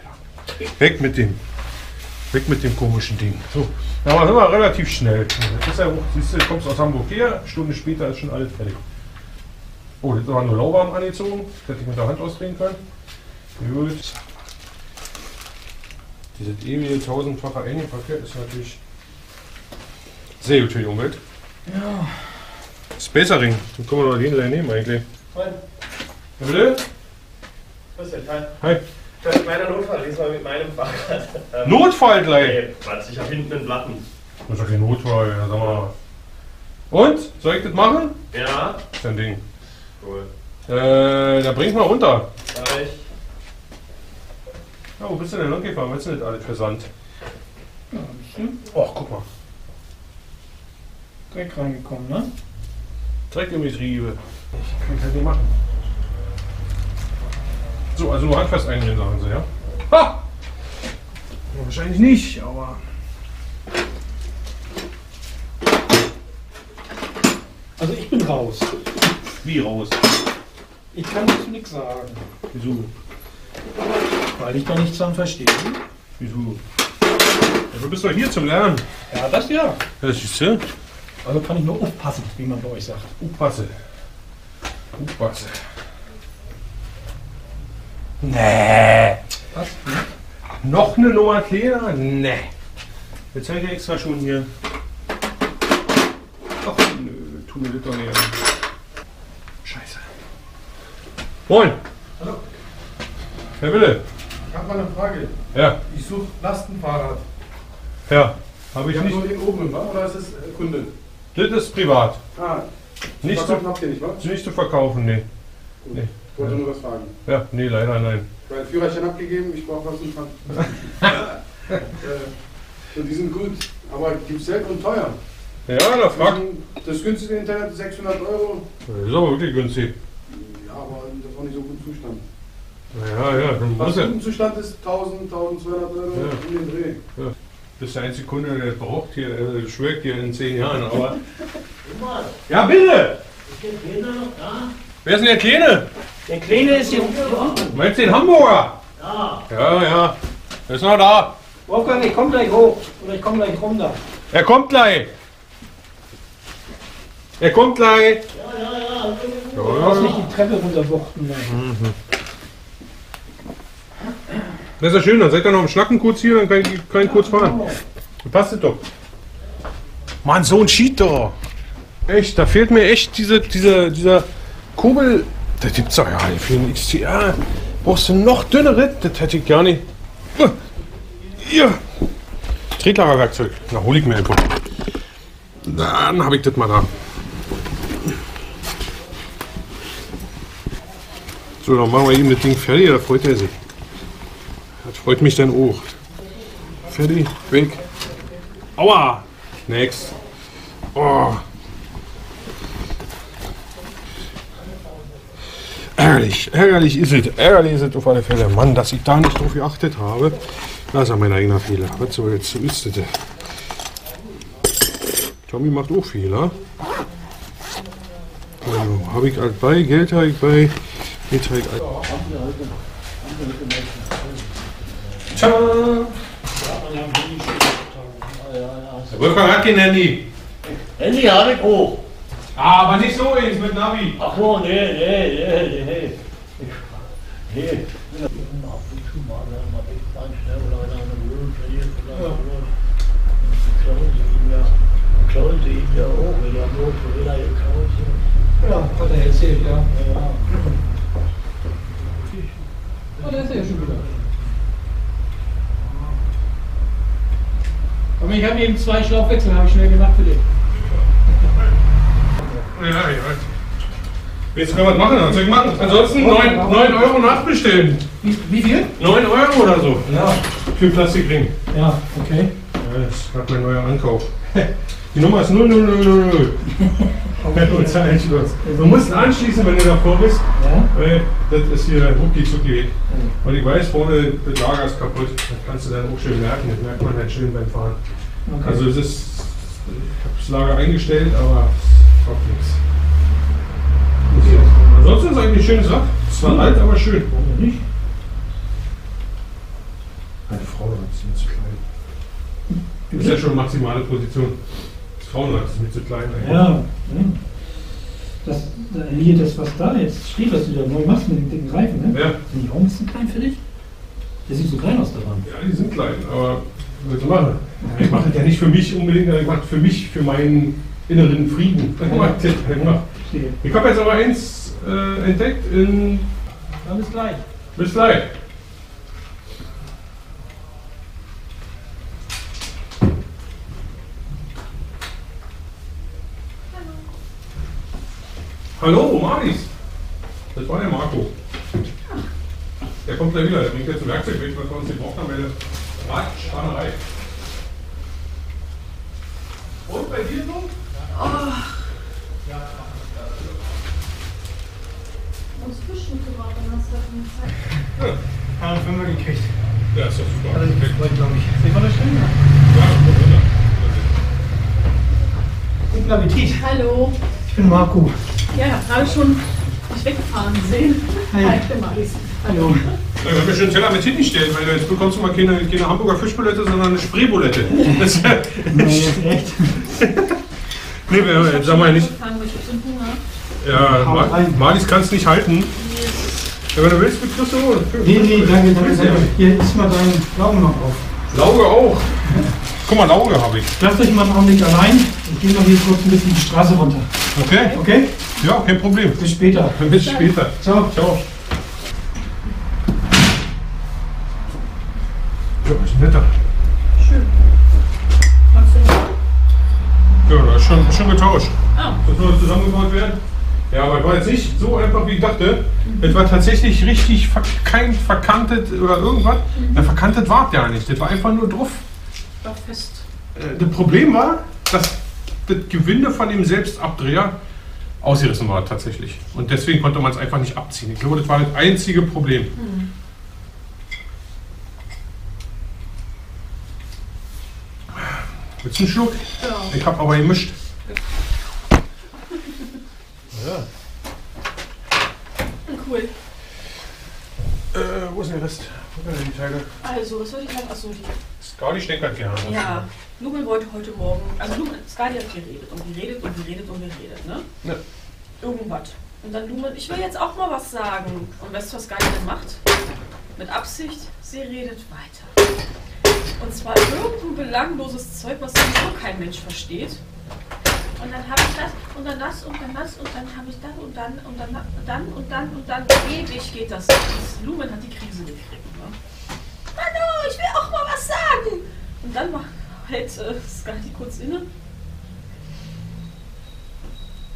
Dank. Weg mit dem. Weg mit dem komischen Ding. So, aber sind wir relativ schnell. Das ist ja, siehst du, kommst aus Hamburg her, Stunde später ist schon alles fertig. Oh, das war nur lauwarm angezogen, das hätte ich mit der Hand ausdrehen können. Gut. Dieses ewige tausendfache Eingepackte ist natürlich sehr gut für die Umwelt. Ja. Spacer-Ring, den können wir doch den nehmen eigentlich. Moin. Ja, bitte? Grüß dich, hi. Hi. Das ist meiner Notfall, diesmal mit meinem Fahrrad. Ähm, Notfall gleich? Nee, warte, ich hab hinten einen Platten. Das ist doch kein Notfall, ja, sag mal. Und? Soll ich das machen? Ja. Das ist ein Ding. Cool. Äh, da bring's mal runter. Gleich. Ja, wo bist du denn lang gefahren? Was ist denn das alles für Sand? Ja, ein bisschen. Och, guck mal. Direkt reingekommen, ne? Direkt im Getriebe. Ich kann das nicht machen. So, also nur handfest einnehmen, sagen sie, ja? Ha! Wahrscheinlich nicht, aber... Also ich bin raus. Wie raus? Ich kann dazu nichts sagen. Wieso? Weil ich da nichts dran verstehe. Wieso? Ja, du bist doch hier zum Lernen. Ja, das ja. Das siehst du? Also kann ich nur aufpassen, wie man bei euch sagt. Aufpassen. Aufpassen. Nee. Was? Hm? Noch eine Nummer kleiner? Nee. Jetzt habe ich ja extra schon hier. Ach, nö, tu mir das doch nicht an. Scheiße. Moin. Hallo. Herr Wille. Ich habe mal eine Frage. Ja. Ich suche Lastenfahrrad. Ja. Habe ich, ich nicht. Nur den oben, oder ist das Kunde? Das ist privat. Ah, nicht zu verkaufen habt ihr nicht, wa? Nicht zu verkaufen, nee. nee. Ich wollte nur was fragen. Ja, nee, leider nein. Mein Führerschein abgegeben, ich brauche was zum Fahren. Und die sind gut, aber gibt es selten und teuer. Ja, da fragt. Das günstige Internet, sechshundert Euro. Das ist aber wirklich günstig. Ja, aber das ist auch nicht so gut im Zustand. Ja, ja, dann muss ja. Was im Zustand ist, tausend, tausendzweihundert Euro in den Dreh. Ja. Das ist der einzige Kunde, der braucht hier, äh, schwört hier in zehn Jahren, aber... Ja, bitte! Ist der Kleine noch da? Wer ist denn der Kleine? Der Kleine ist hier... Meinst du den Hamburger? Ja. Ja, ja. Der ist noch da. Wolfgang, ich komm gleich hoch. Oder ich komm gleich rum da. Er kommt gleich. Er kommt gleich. Ja, ja, ja. Du brauchst nicht die Treppe runterbuchten. Mhm. Das ist ja schön, dann seid ihr noch im Schnacken kurz hier, dann kann ich, kann ich kurz fahren. Dann passt es doch. Mann, so ein Cheater. Echt, da fehlt mir echt diese, diese, dieser Kurbel. Das gibt's doch ja für den X D R. Brauchst du noch dünneres? Das hätte ich gar nicht. Ja. Tretlagerwerkzeug. Na, hol ich mir einfach. Dann habe ich das mal da. So, dann machen wir eben das Ding fertig, da freut er sich. Das freut mich dann auch. Fertig, weg. Aua! Next. Oh. Ärgerlich, ärgerlich ist es. Ärgerlich ist es auf alle Fälle. Mann, dass ich da nicht drauf geachtet habe. Das ist ja mein eigener Fehler. Was soll jetzt? So ist das. Tommy macht auch Fehler. Also, habe ich alt bei, Geld habe ich bei. Geld habe ich alt. Tja! Der Wolfgang hat kein Handy. Handy habe ich auch. Ah, aber nicht so eins mit Navi. Ach so, nee, nee, nee, nee. Nee. Klauen sie ihn ja auch, wenn er nur für Räder geklaut sind. Ja, hat er erzählt, ja. Ja, das ist ja schon wieder. Aber ich habe eben zwei Schlauchwechsel, habe ich schnell gemacht für dich. Ja, ja, jetzt können wir was machen, was soll ich machen? Ansonsten neun Euro nachbestellen. Wie, wie viel? neun Euro oder so. Ja. Für den Plastikring. Ja, okay. Ja, das ist gerade mein neuer Ankauf. Die Nummer ist null null null null null. Du musst anschließen, wenn du davor bist. Ja? Weil das ist hier rucki-zucki weg. Ja. Und ich weiß, vorne das Lager ist kaputt. Das kannst du dann auch schön merken. Das merkt man halt schön beim Fahren. Okay. Also es ist, ich habe das Lager eingestellt, aber es kommt nichts. Okay. Ansonsten ist es eigentlich eine schöne Sache. Es war alt, aber schön. Warum nicht? Eine Frau, das ist mir zu klein. Das ist ja schon maximale Position. Das ist mir zu klein eigentlich. Ja, das hier, das was da jetzt steht, was du da neu machst mit dem dicken Reifen, ne? Ja. Sind die auch ein bisschen klein für dich? Der sieht so klein aus daran. Ja, die sind klein, aber was du machen? Ich mache das ja nicht für mich unbedingt, ich mache das für mich, für meinen inneren Frieden. Ich, ja. ich, ich habe jetzt aber eins äh, entdeckt in... Ja, bis gleich. Bis gleich. Hallo, Maris! Das war der Marco. Der kommt gleich wieder, der bringt jetzt ein Werkzeug mit, was wir uns gebraucht haben, eine Radspannerei. Und bei dir so? Ach! Du musst Frühstück gewartet, dann hast du keine Zeit. Ja, haben wir fünf gekriegt. Ja, ist doch super. Also, ich freue mich, glaube ich. Sehen wir das schon? Ja, das ist gut. Guten Appetit. Hallo. Ich bin Marco. Ja, ich habe schon mich weggefahren sehen. Hallo. Hallo. Ich habe mir schon einen Teller mit hingestellt, weil jetzt bekommst du mal keine, keine Hamburger Fischbulette, sondern eine Spraybulette. Das ist ja echt. Nee, wir, sag mal nicht. Ja, Marlies kannst du nicht halten. Ja, wenn du willst, mit kriegst du wohl. Nee, nee, danke, danke, danke. Hier ist mal dein Lauge noch auf. Lauge auch? Guck mal, Lauge habe ich. Lasst euch mal einen Augenblick allein. Ich gehe noch hier kurz ein bisschen die Straße runter. Okay. Okay? Ja, kein Problem. Bis später. Bis später. Ciao. Ciao. Ja, ist netter. Schön. Magst du das? Ja, da ist schon, schon getauscht. Ah. Das soll zusammengebaut werden. Ja, aber es war jetzt nicht so einfach, wie ich dachte. Es war tatsächlich richtig verk kein verkantet oder irgendwas. Mhm. Ja, verkantet war es ja nicht. Das war einfach nur drauf. War fest. Das Problem war, dass das Gewinde von dem Selbstabdreher ausgerissen war tatsächlich. Und deswegen konnte man es einfach nicht abziehen. Ich glaube, das war das einzige Problem. Mhm. Willst du einen Schluck? Ja. Ich habe aber gemischt. Ja. Cool. Äh, wo ist denn der Rest? Wo ist denn die Teile? Also, was würde ich sagen? Achso, die. Skadi stänkert gerne. Ja, Lumen wollte heute Morgen. Also, Lumen, Skadi hat geredet und geredet und geredet und geredet, ne? Ne. Irgendwas. Und dann Lumen, ich will jetzt auch mal was sagen. Und weißt du, was Skadi denn macht? Mit Absicht, sie redet weiter. Und zwar irgendein belangloses Zeug, was sowieso kein Mensch versteht. Und dann habe ich das und dann das und dann das und dann habe ich das und dann und dann und dann und dann und dann ewig geht das. Das Lumen hat die Krise gekriegt. Ne? Hallo, ich will auch mal was sagen. Und dann war halt äh, Skadi kurz inne.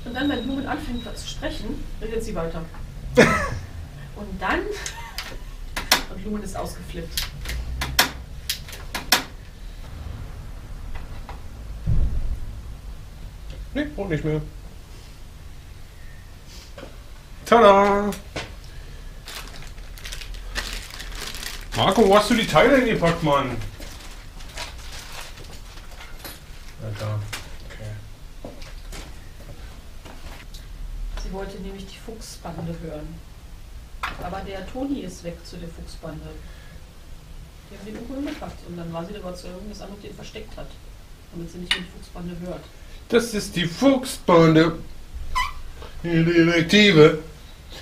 Und dann, wenn Lumen anfängt zu sprechen, redet sie weiter. Und dann und Lumen ist ausgeflippt. Nee, braucht nicht mehr. Tada! Marco, wo hast du die Teile hingepackt, Mann? Ja, da. Okay. Sie wollte nämlich die Fuchsbande hören. Aber der Toni ist weg zu der Fuchsbande. Die haben den irgendwo hingepackt und dann war sie der Überzeugung, dass Anruf den versteckt hat. Damit sie nicht die Fuchsbande hört. Das ist die Fuchsbande. Die Detektive.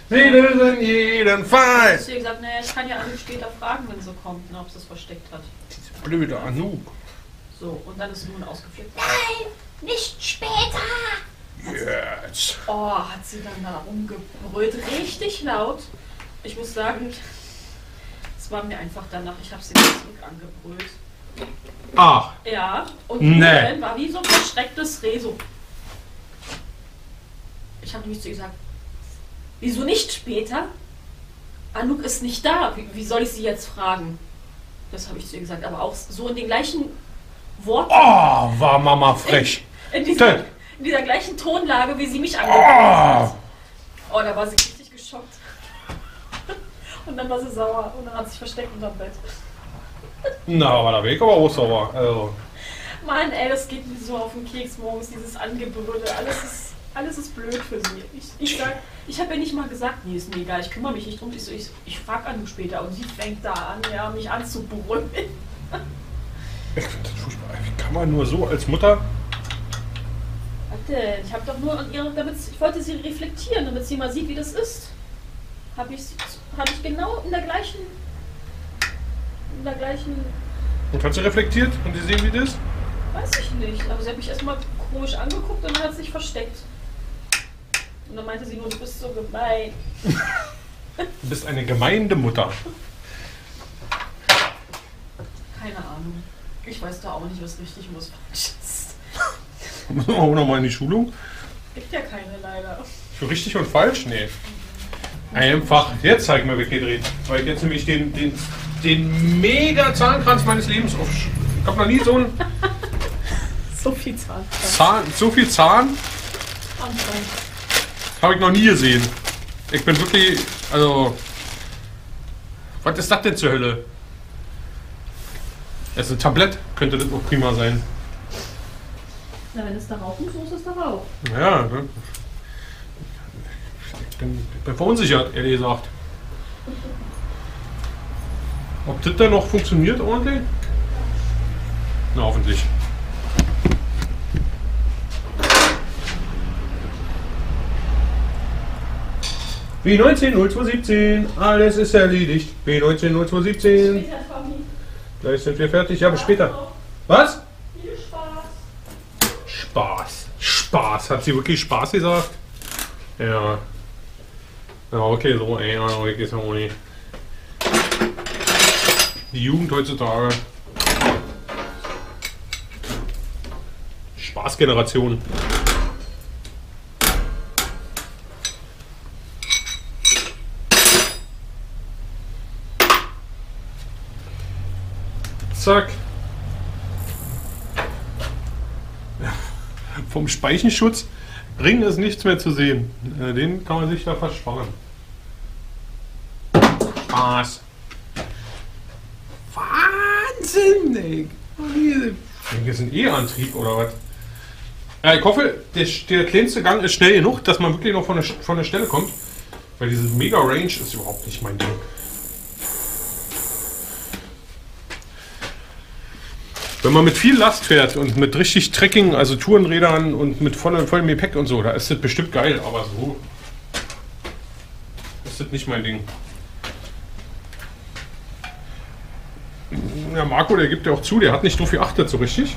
Sie lösen jeden Fall. Deswegen gesagt, naja, ich kann ja Anouk später fragen, wenn sie kommt, ne, ob sie es versteckt hat. Diese blöde Anouk. So, und dann ist Lumen ausgeflippt. Nein, nicht später. Jetzt. Yes. Oh, hat sie dann da rumgebrüllt. Richtig laut. Ich muss sagen, es war mir einfach danach, ich habe sie nicht zurück angebrüllt. Ah. Ja, und nee. War wie so ein verschrecktes Reh. So. Ich habe nämlich zu ihr gesagt, wieso nicht später? Anouk ist nicht da, wie, wie soll ich sie jetzt fragen? Das habe ich zu ihr gesagt, aber auch so in den gleichen Worten. Oh, war Mama frech. In, in, dieser, in dieser gleichen Tonlage, wie sie mich angeguckt hat. Oh, da war sie richtig geschockt. Und dann war sie sauer und dann hat sie sich versteckt unterm Bett. Na, war der Weg aber auch sauber. Also. Mann, ey, das geht mir so auf den Keks morgens, dieses Angebrülle. Alles ist, alles ist blöd für sie. Ich, ich, ich habe ja nicht mal gesagt, nee, ist mir egal, ich kümmere mich nicht drum. Ich, so, ich, ich frage Anouk später und sie fängt da an, ja, mich anzubrüllen. Ich finde das furchtbar. Wie kann man nur so als Mutter? Warte, ich habe doch nur an ihre, damit ich wollte sie reflektieren, damit sie mal sieht, wie das ist. Habe ich, hab ich genau in der gleichen. In der gleichen. Und hat sie reflektiert? Und sie sehen, wie das ist? Weiß ich nicht. Aber sie hat mich erstmal komisch angeguckt und dann hat sie sich versteckt. Und dann meinte sie nur, du bist so gemein. Du bist eine gemeine Mutter. Keine Ahnung. Ich weiß da auch nicht, was richtig und was falsch ist. Müssen wir auch nochmal in die Schulung? Gibt ja keine, leider. Für richtig und falsch? Nee. Einfach. Jetzt zeig mir, wie geht reden. Weil ich jetzt nämlich den. den den mega Zahnkranz meines Lebens auf. Ich hab noch nie so einen. So viel Zahnkranz. Zahn, so viel Zahn. Habe ich noch nie gesehen. Ich bin wirklich. Also. Was ist das denn zur Hölle? Das ist ein Tablett, könnte das auch prima sein. Na, wenn es da rauchen muss, ist es da rauch. Ja, ich bin, ich bin verunsichert, ehrlich gesagt. Ob das da noch funktioniert ordentlich? Na, hoffentlich. B neunzehn null zwei siebzehn, alles ist erledigt. B neunzehn null zwei siebzehn. Gleich sind wir fertig, ja, bis später. Was? Viel Spaß. Spaß. Spaß. Hat sie wirklich Spaß gesagt? Ja. Ja, okay, so, ey, okay, ist ja auch nicht. Die Jugend heutzutage. Spaßgeneration. Zack. Vom Speichenschutz Ring ist nichts mehr zu sehen. Den kann man sich da fast sparen. Spaß. Wahnsinn, ey. Das ist ein E-Antrieb oder was? Ja, ich hoffe, der, der kleinste Gang ist schnell genug, dass man wirklich noch von der, von der Stelle kommt. Weil dieses Mega-Range ist überhaupt nicht mein Ding. Wenn man mit viel Last fährt und mit richtig Trekking, also Tourenrädern und mit vollem, vollem Gepäck und so, da ist das bestimmt geil, aber so ist das nicht mein Ding. Ja, Marco, der gibt ja auch zu, der hat nicht drauf geachtet, so richtig.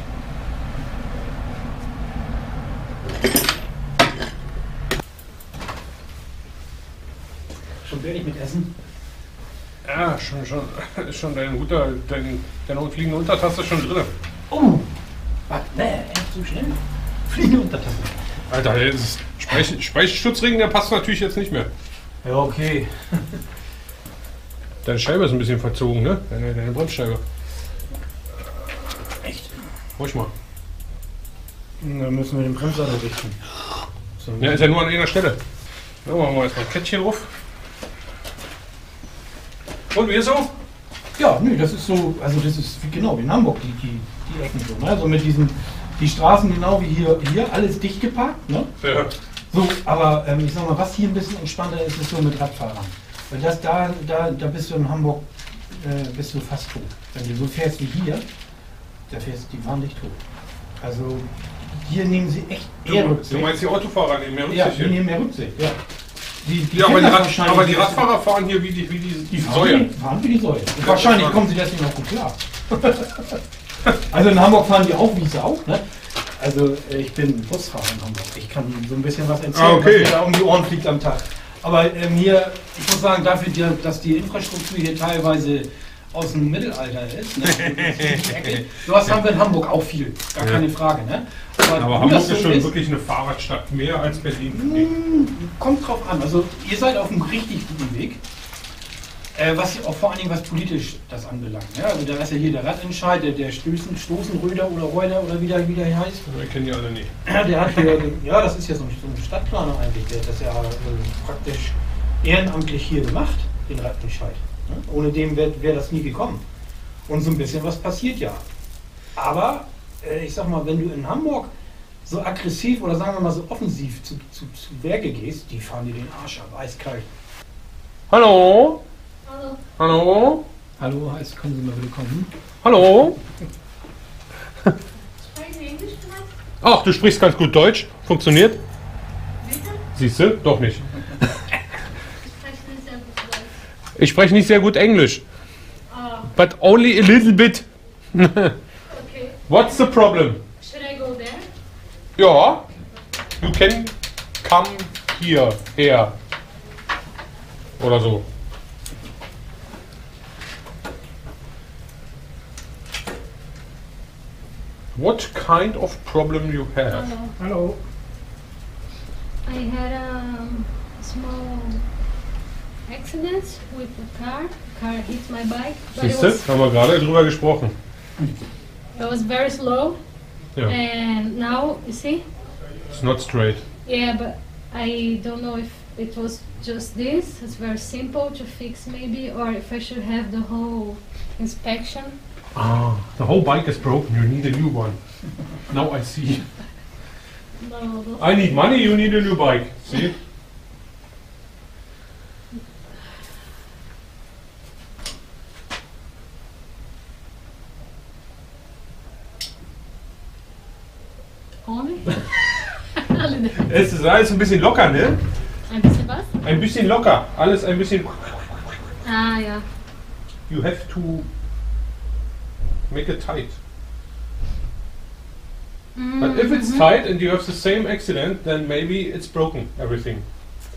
Schon fertig mit Essen? Ja, schon, schon, ist schon dein guter, dein, deine fliegende Untertasse schon drin. Oh, was? Ne, zu schnell. Fliegende Untertasse. Alter, der Speich Speichelschutzring, der passt natürlich jetzt nicht mehr. Ja, okay. Deine Scheibe ist ein bisschen verzogen, ne? Deine, deine Bremsscheibe. Echt? Ruhig mal. Dann müssen wir den Bremsrad richten. So, ja, ist ja nur an einer Stelle. So, machen wir erstmal ein Kettchen drauf. Und wie ist so? Ja, nö, das ist so, also das ist genau wie in Hamburg, die, die, die Ecken so, ne? Also mit diesen, die Straßen genau wie hier, hier alles dicht gepackt, ne? Ja. So, aber ähm, ich sag mal, was hier ein bisschen entspannter ist, ist so mit Radfahrern. Weil das da, da, da bist du in Hamburg, äh, bist du fast tot. Wenn du so fährst wie hier, da fährst die fahren dich tot. Also hier nehmen sie echt eher du, Rücksicht. Du meinst die Autofahrer nehmen mehr Rücksicht? Ja, die nehmen mehr Rücksicht, ja. Die, die ja, aber die, Rad, aber die Radfahrer fahren hier wie die, wie die, die, die fahren Säue. Die, fahren wie die Säue. Und wahrscheinlich fahren. Kommen sie deswegen auch gut klar. Also in Hamburg fahren die auch wie sie auch. Ne? Also ich bin Busfahrer in Hamburg. Ich kann so ein bisschen was erzählen, ah, okay. Was mir da um die Ohren fliegt am Tag. Aber ähm, hier, ich muss sagen, dafür, dass die Infrastruktur hier teilweise aus dem Mittelalter ist. Ne? So was haben wir in Hamburg auch viel, gar ja. Keine Frage. Ne? Aber, aber Hamburg ist schon ist, wirklich eine Fahrradstadt, mehr als Berlin. Kommt drauf an, also ihr seid auf einem richtig guten Weg, äh, was auch vor allen Dingen was politisch das anbelangt. Ne? Also da ist ja hier der Radentscheid, der, der Stößen, Stoßenröder oder Röder oder wie der, wie der heißt. Wir kennen die alle nicht. Der hat hier, ja, das ist ja so ein, so ein Stadtplaner eigentlich, der hat das ja äh, praktisch ehrenamtlich hier gemacht, den Radentscheid. Ohne dem wäre wär das nie gekommen. Und so ein bisschen was passiert ja. Aber äh, ich sag mal, wenn du in Hamburg so aggressiv oder sagen wir mal so offensiv zu, zu, zu Werke gehst, die fahren dir den Arsch ab, eiskalt. Hallo? Hallo? Hallo? Hallo, heißt, können Sie mal willkommen. Hallo? Sprechen Sie Englisch vielleicht? Ach, du sprichst ganz gut Deutsch. Funktioniert? Bitte? Siehst du? Doch nicht. Ich spreche nicht sehr gut Englisch. Oh. But only a little bit. Okay. What's the problem? Should I go there? Ja. You can come here, her. Oder so. What kind of problem you have? Hello. Hello. I had a small accidents with the car. Car hit my bike. Siehst du? Haben wir gerade drüber gesprochen. It was very slow. Yeah. And now you see? It's not straight. Yeah, but I don't know if it was just this. It's very simple to fix maybe, or if I should have the whole inspection. Ah, the whole bike is broken. You need a new one. Now I see. No, I need money. You need a new bike. See? Es ist alles ein bisschen locker, ne? Ein bisschen was? Ein bisschen locker, alles ein bisschen. Ah ja. You have to make it tight. Mm-hmm. But if it's tight and you have the same accident, then maybe it's broken everything.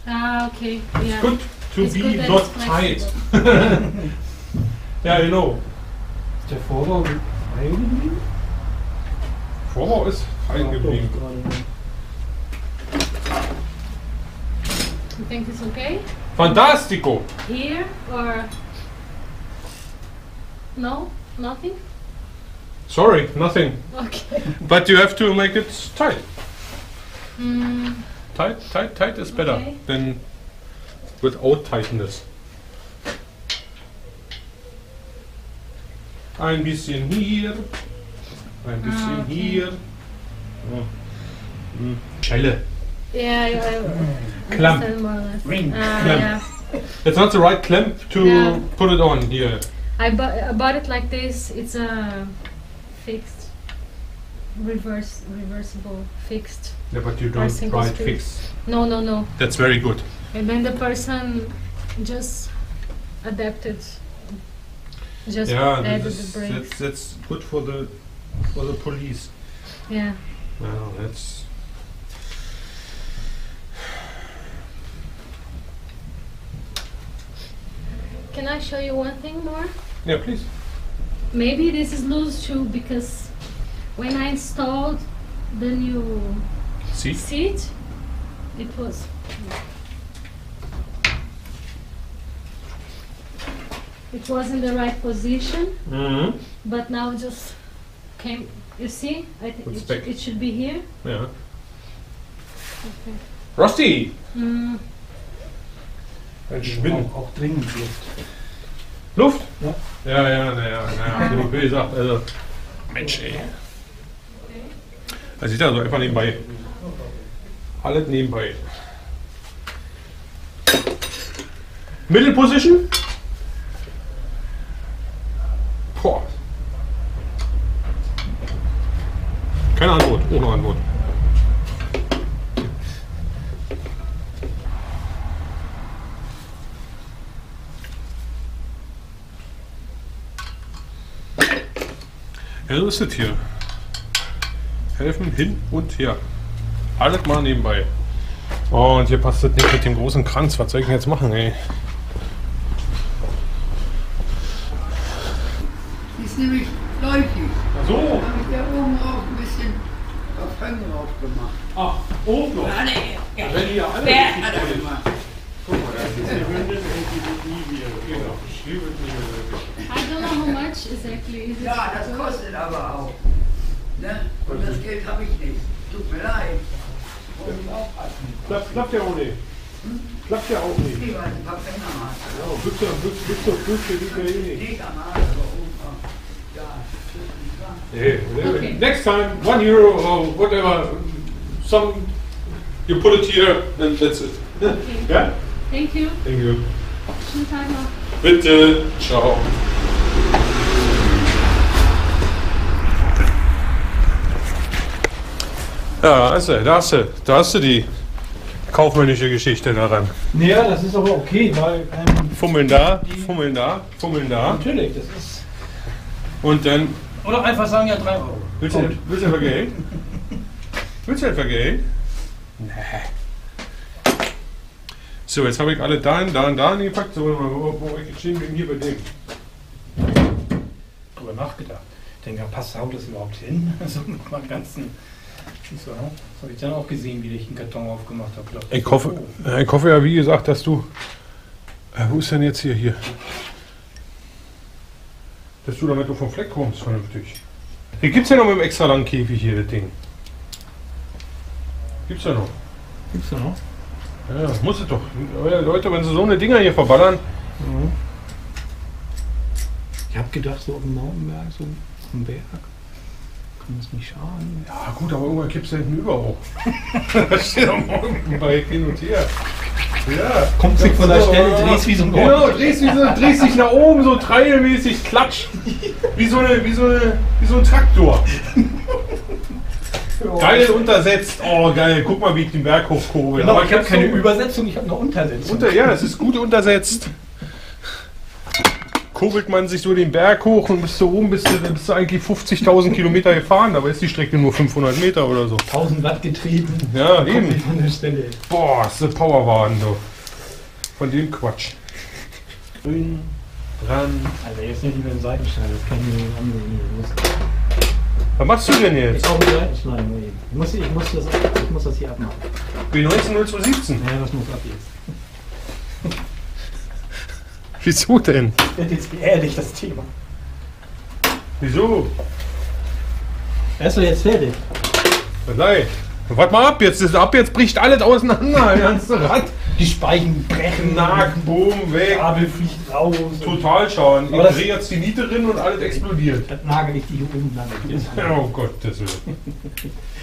Ah, okay. It's yeah. good to it's be good not tight. Yeah, you know. Ist der Vorbau frei geblieben? Vorbau ist frei geblieben. You think it's okay? Fantastico! Here or no? Nothing? Sorry, nothing. Okay. But you have to make it tight. Mm. Tight, tight, tight is better okay. than without tightness. Ein bisschen hier, ein bisschen ah, okay. hier. Oh. Mm. Schelle. Yeah, I clamp. Ring. Uh, clamp. Yeah. It's not the right clamp to yeah. put it on here. I, bu I bought it like this. It's a fixed, reverse, reversible, fixed. Yeah, but you don't write fixed. No, no, no. That's very good. And then the person just adapted, just yeah, added the brakes. That's, that's good for the for the police. Yeah. Well, that's. Can I show you one thing more? Yeah, please. Maybe this is loose too, because when I installed the new seat, seat it was... It was in the right position, mm-hmm. but now just came... You see? I think it, sh it should be here. Yeah. Okay. Rusty! Mm. Ein Schwimmen. Auch, auch dringend Luft. Luft? Ja. Ja, ja, na ja, na ja. Wie gesagt, also, Mensch ey. Das sieht ja so einfach nebenbei. Alles nebenbei. Mittelposition? Boah. Keine Antwort, ohne Antwort. Ja, so ist es hier. Helfen hin und her. Alles mal nebenbei. Oh, und hier passt das nicht mit dem großen Kranz. Was soll ich denn jetzt machen, ey? Die ist nämlich läufig. Ach so. Da habe ich da oben auch ein bisschen Verfang drauf gemacht. Ach, oben noch? Ja, nee. Wenn die ja alle richtig voll gemacht. Guck mal, das ist die Hündin und die nie wieder. Genau. Ich liebe die wieder. I don't know how much exactly is it. Ja, das kostet aber auch. Ne? Und das Geld habe ich nicht. Tut mir leid. Muss ich aufpassen. Das klappt ja auch nicht. Hm? Klappt ja auch nicht. Ich weiß, ein paar Fänger am Arsch. Ja, Büchse, Büchse, Büchse, Büchse, Büchse, Büchse. Nicht am Arsch, aber oben am Arsch. Ja, das ist nicht wahr. Hey, next time, one euro or whatever. Some, you put it here and that's it. Okay. Ja? Thank you. Thank you. Schönen Tag noch. Bitte. Ciao. Ja, also, da hast du, da hast du die kaufmännische Geschichte daran. Naja, das ist aber okay, weil... Ähm, fummeln da, fummeln da, fummeln da. Natürlich, das ist... Und dann... Oder einfach sagen, ja, drei Euro. Willst du, willst du etwa Geld? Willst du etwa Geld? Nee. So, jetzt habe ich alle da hin, da hin, da hin gepackt. So, wo, wo ich geschrieben bin, hier bei dem. Drüber nachgedacht. Ich denke, passt haut das überhaupt hin? So mit meinem ganzen. So, das habe ich dann auch gesehen, wie ich den Karton aufgemacht habe. Glaub, ich, hoffe, oh. ich hoffe ja, wie gesagt, dass du. Äh, wo ist denn jetzt hier? hier? Dass du damit du vom Fleck kommst, vernünftig. Hier gibt es ja noch mit dem extra langen Käfig hier, das Ding. Gibt's ja noch. Gibt's ja noch? Ja, muss es doch. Leute, wenn sie so eine Dinger hier verballern. Mhm. Ich hab gedacht, so auf dem Mountainberg, so auf dem Berg, kann das nicht schaden. Ja gut, aber irgendwann kippst du hinten über auch. Da steht am Morgen bei hin und her. Ja. Kommt sich von der Stelle, drehst wie so ein Gott. Genau, drehst wie so, drehst dich nach oben, so trailmäßig, klatsch. Wie so, eine, wie, so eine, wie so ein Traktor. für euch. Geil untersetzt. Oh, geil. Guck mal, wie ich den Berg hochkurbel. Genau, aber ich habe keine so Übersetzung, ich habe eine Untersetzung. Unter, ja, es ist gut untersetzt. Kurbelt man sich so den Berg hoch und bis zu oben bist du, bist du eigentlich fünfzigtausend Kilometer gefahren, aber ist die Strecke nur fünfhundert Meter oder so. tausend Watt getrieben. Ja, eben. An der Stelle. Boah, ist eine Powerwaden, du. Von dem Quatsch. Grün, dran. Also jetzt nicht über den Seitenschneider, das kann ich mir nicht anwenden. Was machst du denn jetzt? Ich brauche einen Seitenschneider. Ich muss, ich, muss das, ich muss das hier abmachen. B neunzehn null zwei siebzehn? Ja, das muss ab jetzt. Wieso denn? Das wird jetzt beerdigt, das Thema. Wieso? Er ist doch jetzt fertig. Verleih. Warte mal ab, jetzt, ab jetzt bricht alles auseinander. Ganze Rad. Die Speichen brechen, Nacken, Boom, weg. Kabel fliegt raus. Total schauen. Ich drehe jetzt die Niete drin und alles explodiert. Das nagel ich die hier oben dann. Oh Gott, das wird.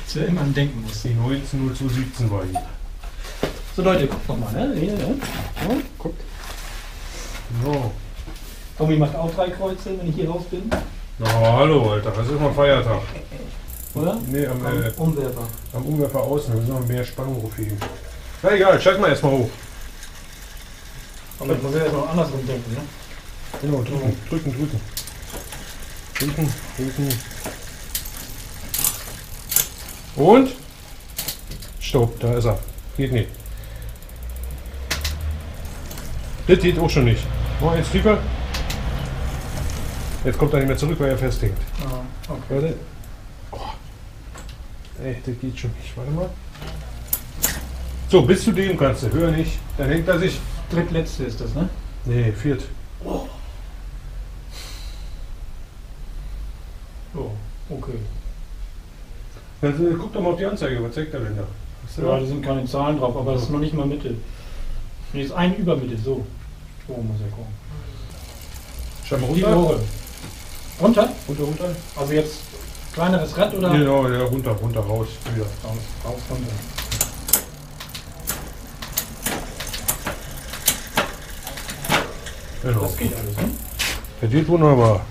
Das wird immer an denken muss. Die neunzehn null zwei siebzehn war hier. So Leute, guckt nochmal, ne? Hier, ne? So, guckt. So. Tommy macht auch drei Kreuze, wenn ich hier raus bin. Na hallo, Alter, das ist mal Feiertag. Oder? Nee, am, am äh, Umwerfer. Am Umwerfer außen, da müssen wir mehr Spannung aufheben. Na egal, schalten wir erstmal hoch. Aber ich muss ja erstmal andersrum denken, ne? Genau, drücken, drücken, drücken. Drücken, drücken. Und? Stopp, da ist er. Geht nicht. Das geht auch schon nicht. Oh, jetzt tiefer. Jetzt kommt er nicht mehr zurück, weil er festhängt. Ah, okay. Warte. Oh. Ey, das geht schon nicht. Warte mal. So, bis zu dem kannst du. Höher nicht. Dann hängt er sich. Drittletzte ist das, ne? Nee, viert. Oh. Oh, okay. Dann, guck doch mal auf die Anzeige. Was zeigt der denn da? Ja, da sind keine Zahlen drauf, aber das ist noch nicht mal Mitte. Nee, ist ein Übermittel, so. Oh, muss ja gucken. Schau mal runter. Runter? Runter, runter. Also jetzt kleineres Rad oder? Genau, ja, runter, runter, raus. Wieder. Raus, raus, runter. Genau. Das geht alles, ne? Das geht wunderbar.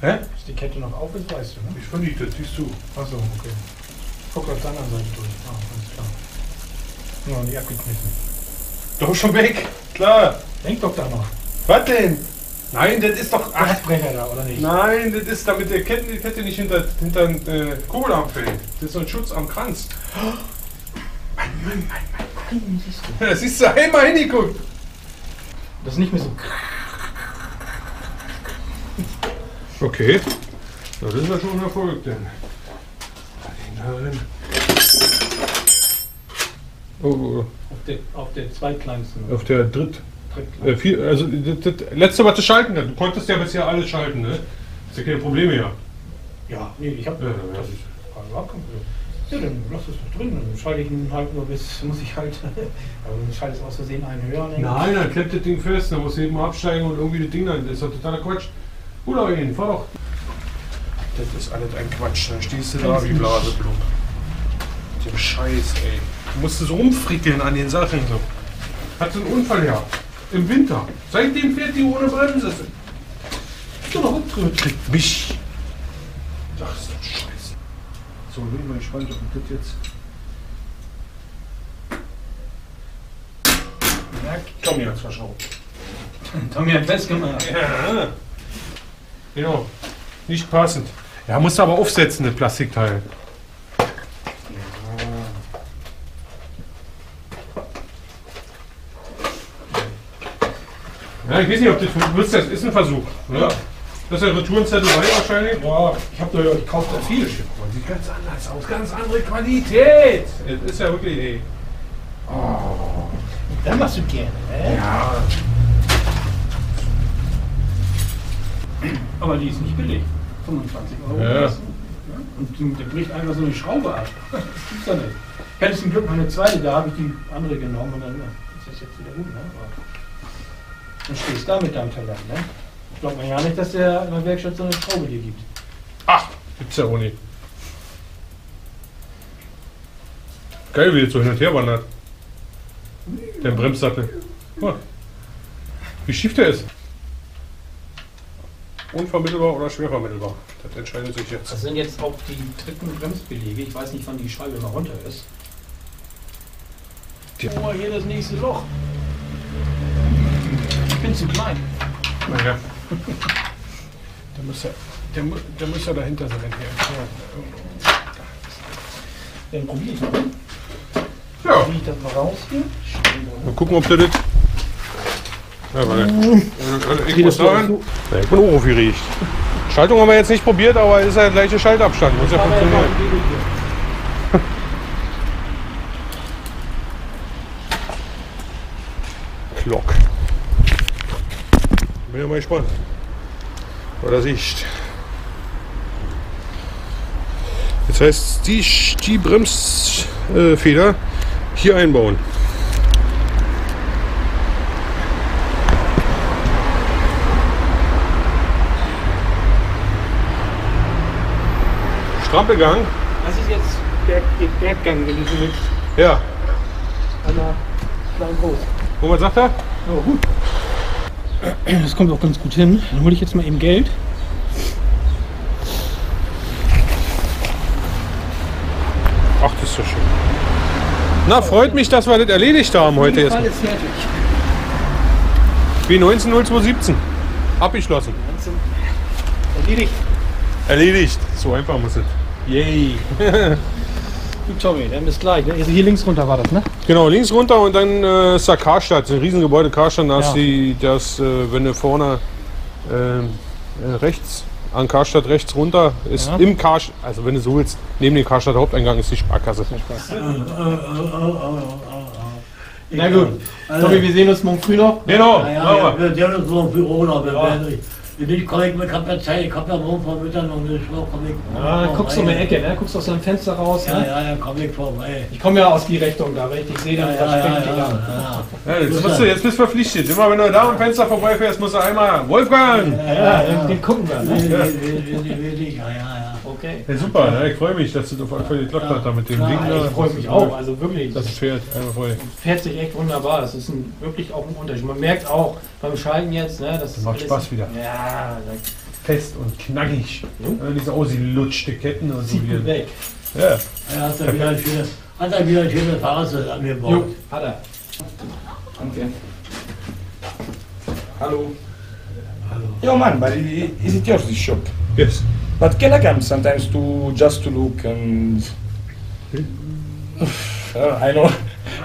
Hä? Ist die Kette noch auf, ist, weißt du, ne? Ich vernichte, siehst du. Achso, okay. Guck auf der anderen Seite durch. Ah, alles klar. Ja, die abgekniffen. Doch schon weg, klar. Denk doch da noch. Was denn? Nein, das ist doch Radbrecher da, oder nicht? Nein, das ist, damit der Kette, die Kette nicht hinter, hinter den äh, Kohle fällt. Das ist so ein Schutz am Kranz. Oh. Mann, Mann, Mann, Mann, Mann, siehst du. Das siehst du einmal hingeguckt. Das ist nicht mehr so. Okay. Das ist ja schon ein Erfolg, denn. Oh, oh. Auf der, auf der zweitkleinsten. Auf der dritt. Äh, vier, also das, das letzte Mal zu schalten. Du konntest ja bisher alles schalten, ne? Ist ja keine Probleme ja. Ja, nee, ich habe. Ja, ja, das ist überhaupt kein Problem. Ja, dann lass es doch drin. Dann schalte ich ihn halt nur bis, muss ich halt. Aber dann schalte es aus Versehen einen höher. Nein, dann klemmt das Ding fest, dann muss ich eben absteigen und irgendwie das Ding dann. Das ist doch totaler Quatsch. Gut, aber jeden, fahr doch. Das ist alles ein Quatsch. Dann stehst du da wie Blaseblub. Mit dem Scheiß, ey. Du musstest rumfrickeln an den Sachen. So. Hat so einen Unfall gehabt. Im Winter. Seitdem fährt die ohne Bremse. So eine Haupttröte kriegt mich. Ach, ist doch scheiße. So, bin mal gespannt, ob ich das jetzt. Ja, Tommy hat's verschraubt. Tommy hat festgemacht. Ja. Genau. Nicht passend. Ja, musst aber aufsetzen, das Plastikteil. Ja, ich weiß nicht, ob das, das ist ein Versuch, oder? Das ist ja Retourenzettel wahrscheinlich. Ja, ich habe da ja gekauft, da viele Schiffe. Man sieht ganz anders aus, ganz andere Qualität. Das ist ja wirklich, ey. Oh. Das machst du gerne, ne? Ja. Aber die ist nicht billig. fünfundzwanzig Euro. Ja. Und der bricht einfach so eine Schraube ab. Das gibt's ja nicht. Ich hatte zum Glück meine zweite, da habe ich die andere genommen und dann ist das jetzt wieder gut, ne? Du stehst da mit deinem Teller, ne? Glaubt man ja nicht, dass der in der Werkstatt so eine Schraube dir gibt. Ach, gibt's ja auch nicht. Geil, wie das so hin und her wandert. Der Bremssattel. Oh. Wie schief der ist. Unvermittelbar oder schwer vermittelbar? Das entscheidet sich jetzt. Das sind jetzt auch die dritten Bremsbelege. Ich weiß nicht, wann die Scheibe mal runter ist. Oh, hier das nächste Loch. Ich bin zu klein. Naja. Der muss ja, der, der muss ja dahinter sein. Hier. Dann probiere ich mal. Ja. Dann probiere ich das mal raus hier. Mal gucken, ob der das... Ja, weil ich muss sagen, ich bin auch aufgeregt. Schaltung haben wir jetzt nicht probiert, aber ist ja der gleiche Schaltabstand. Muss ja funktionieren. Glock. Bin ja mal gespannt. Oder Sicht. Jetzt heißt die, die Bremsfeder hier einbauen. Trampelgang. Das ist jetzt der Berggang gewesen mit. Ja. Einer kleinen Hose. Und was sagt er? Oh, gut. Das kommt auch ganz gut hin. Dann hole ich jetzt mal eben Geld. Ach, das ist so schön. Na, freut mich, dass wir das erledigt haben heute jetzt. Alles fertig. Wie neunzehn null zwei siebzehn. Abgeschlossen. Erledigt. Erledigt. So einfach muss es. Yay. Gut, Tommy, dann bis gleich. Ne? Also hier links runter war das, ne? Genau, links runter und dann äh, ist da Karstadt. Das ist ein Riesengebäude Karstadt. Da ja. Ist die, das, äh, wenn du vorne äh, rechts, an Karstadt rechts runter, ist ja. Im Karstadt, also wenn du so willst, neben dem Karstadt Haupteingang ist die Sparkasse. Na gut. Also, Tommy, wir sehen uns morgen früh noch. Genau. Ja, ja, ja, wir sehen uns morgen früh noch. Wir werden nicht. Ich bin korrekt, ich hab ja Zeit, ich hab ja morgen vor Mittag noch eine Schlau, komm ich. Ja, dann guckst du um die Ecke, ne? Guckst aus deinem Fenster raus. Ja, ne? Ja, ja, komm ich vorbei. Ich komme ja aus die Richtung da, wenn ich dich sehe, dann ja, ja, springt ja, ja, ja. Ja, jetzt, musst du, jetzt bist du verpflichtet. Immer wenn du da am Fenster vorbeifährst, musst du einmal Wolfgang! Ja, ja, ja, ja. Den gucken wir. Ne? Ja. Ja, ja, ja. Okay. Ja, super, ja, ich freue mich, dass du auf jeden Fall geklappt hast da mit dem ja, Ding. Ja, ich freue mich auch, also wirklich. Das Pferd, einmal voll. Fährt sich echt wunderbar, das ist ein, wirklich auch ein Unterschied. Man merkt auch beim Schalten jetzt, ne, das ist macht Spaß wieder. Ja, fest und knackig. Hm? Nicht so aus wie lutschte Ketten und so wieder. Weg. Ja. Ja, hat er wieder ein schönes, hat er wieder ein schönes Fahrzeug an mir gebaut. Hat er. Danke. Hallo. Hallo. Ja, man, but is it yours, this shop? Yes. But can I come sometimes to just to look and uh, I know,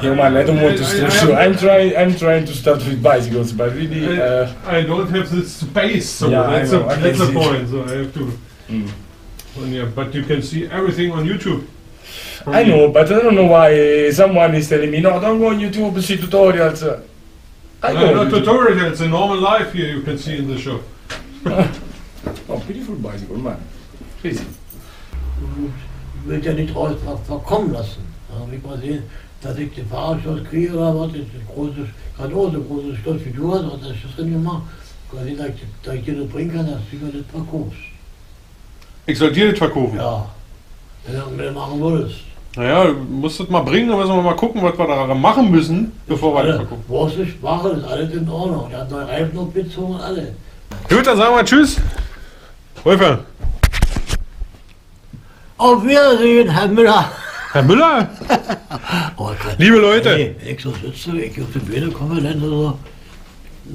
you man, I don't want to stress you. I'm trying, I'm trying to start with bicycles, but really, uh, I, I don't have the space, so yeah, that's, a, that's the point. So I have to. Mm. Well, yeah, but you can see everything on YouTube. I you. know, but I don't know why someone is telling me no, don't go on YouTube, see tutorials. I no, go not tutorials. In normal life here, you can see in the shop. Oh, beautiful bicycle, man. Crazy. Ich will ja nicht raus verkommen lassen. Da habe ich mal sehen, dass ich den Fahrradschloss kriege oder was. Das ist ein großes, gerade auch so ein großes Schloss wie du hast, was hast du das drin gemacht? Ich will sehen, dass ich, dass ich dir das bringen kann, dass du mir das verkaufst. Ich soll dir das verkaufen? Ja. Wenn du mir das machen würdest. Naja, du musst das mal bringen, dann müssen wir mal gucken, was wir da machen müssen, bevor wir das verkaufen. Du brauchst nicht machen, das ist alles in Ordnung. Der hat neue Reifen abgezogen und alles. Gut, dann sagen wir tschüss. Wolfgang. Auf Wiedersehen, Herr Müller. Herr Müller? Oh, liebe Leute. Hey, ich so sitze, ich auf die Bühne komme, dann so,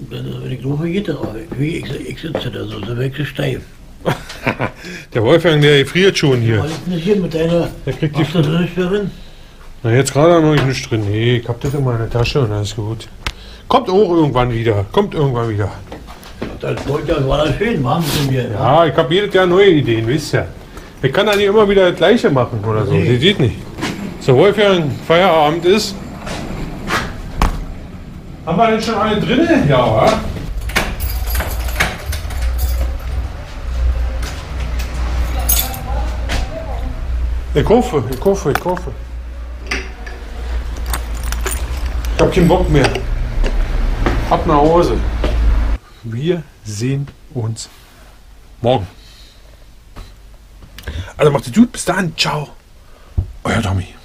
dann, wenn ich rufe, geht das auch. Ich, ich sitze da so, so wirklich steif. Der Wolfgang, der friert schon hier. Was ist denn hier mit deiner, der kriegt die drin? Na, jetzt gerade haben wir noch nicht drin. Nee, ich hab das in meiner Tasche und alles gut. Kommt auch irgendwann wieder, kommt irgendwann wieder. Das war das schön, machen Sie mir. Ja, ich habe jedes Jahr neue Ideen, wisst ihr. Ich kann da nicht immer wieder das Gleiche machen oder so, nee. Sie sieht nicht. So, Wolfgang, Feierabend ist. Haben wir denn schon alle drin? Ja, oder? Ich hoffe, ich hoffe, ich hoffe. Ich habe keinen Bock mehr. Ab nach Hause. Wir sehen uns morgen. Also macht's gut, bis dann, ciao, euer Tommy.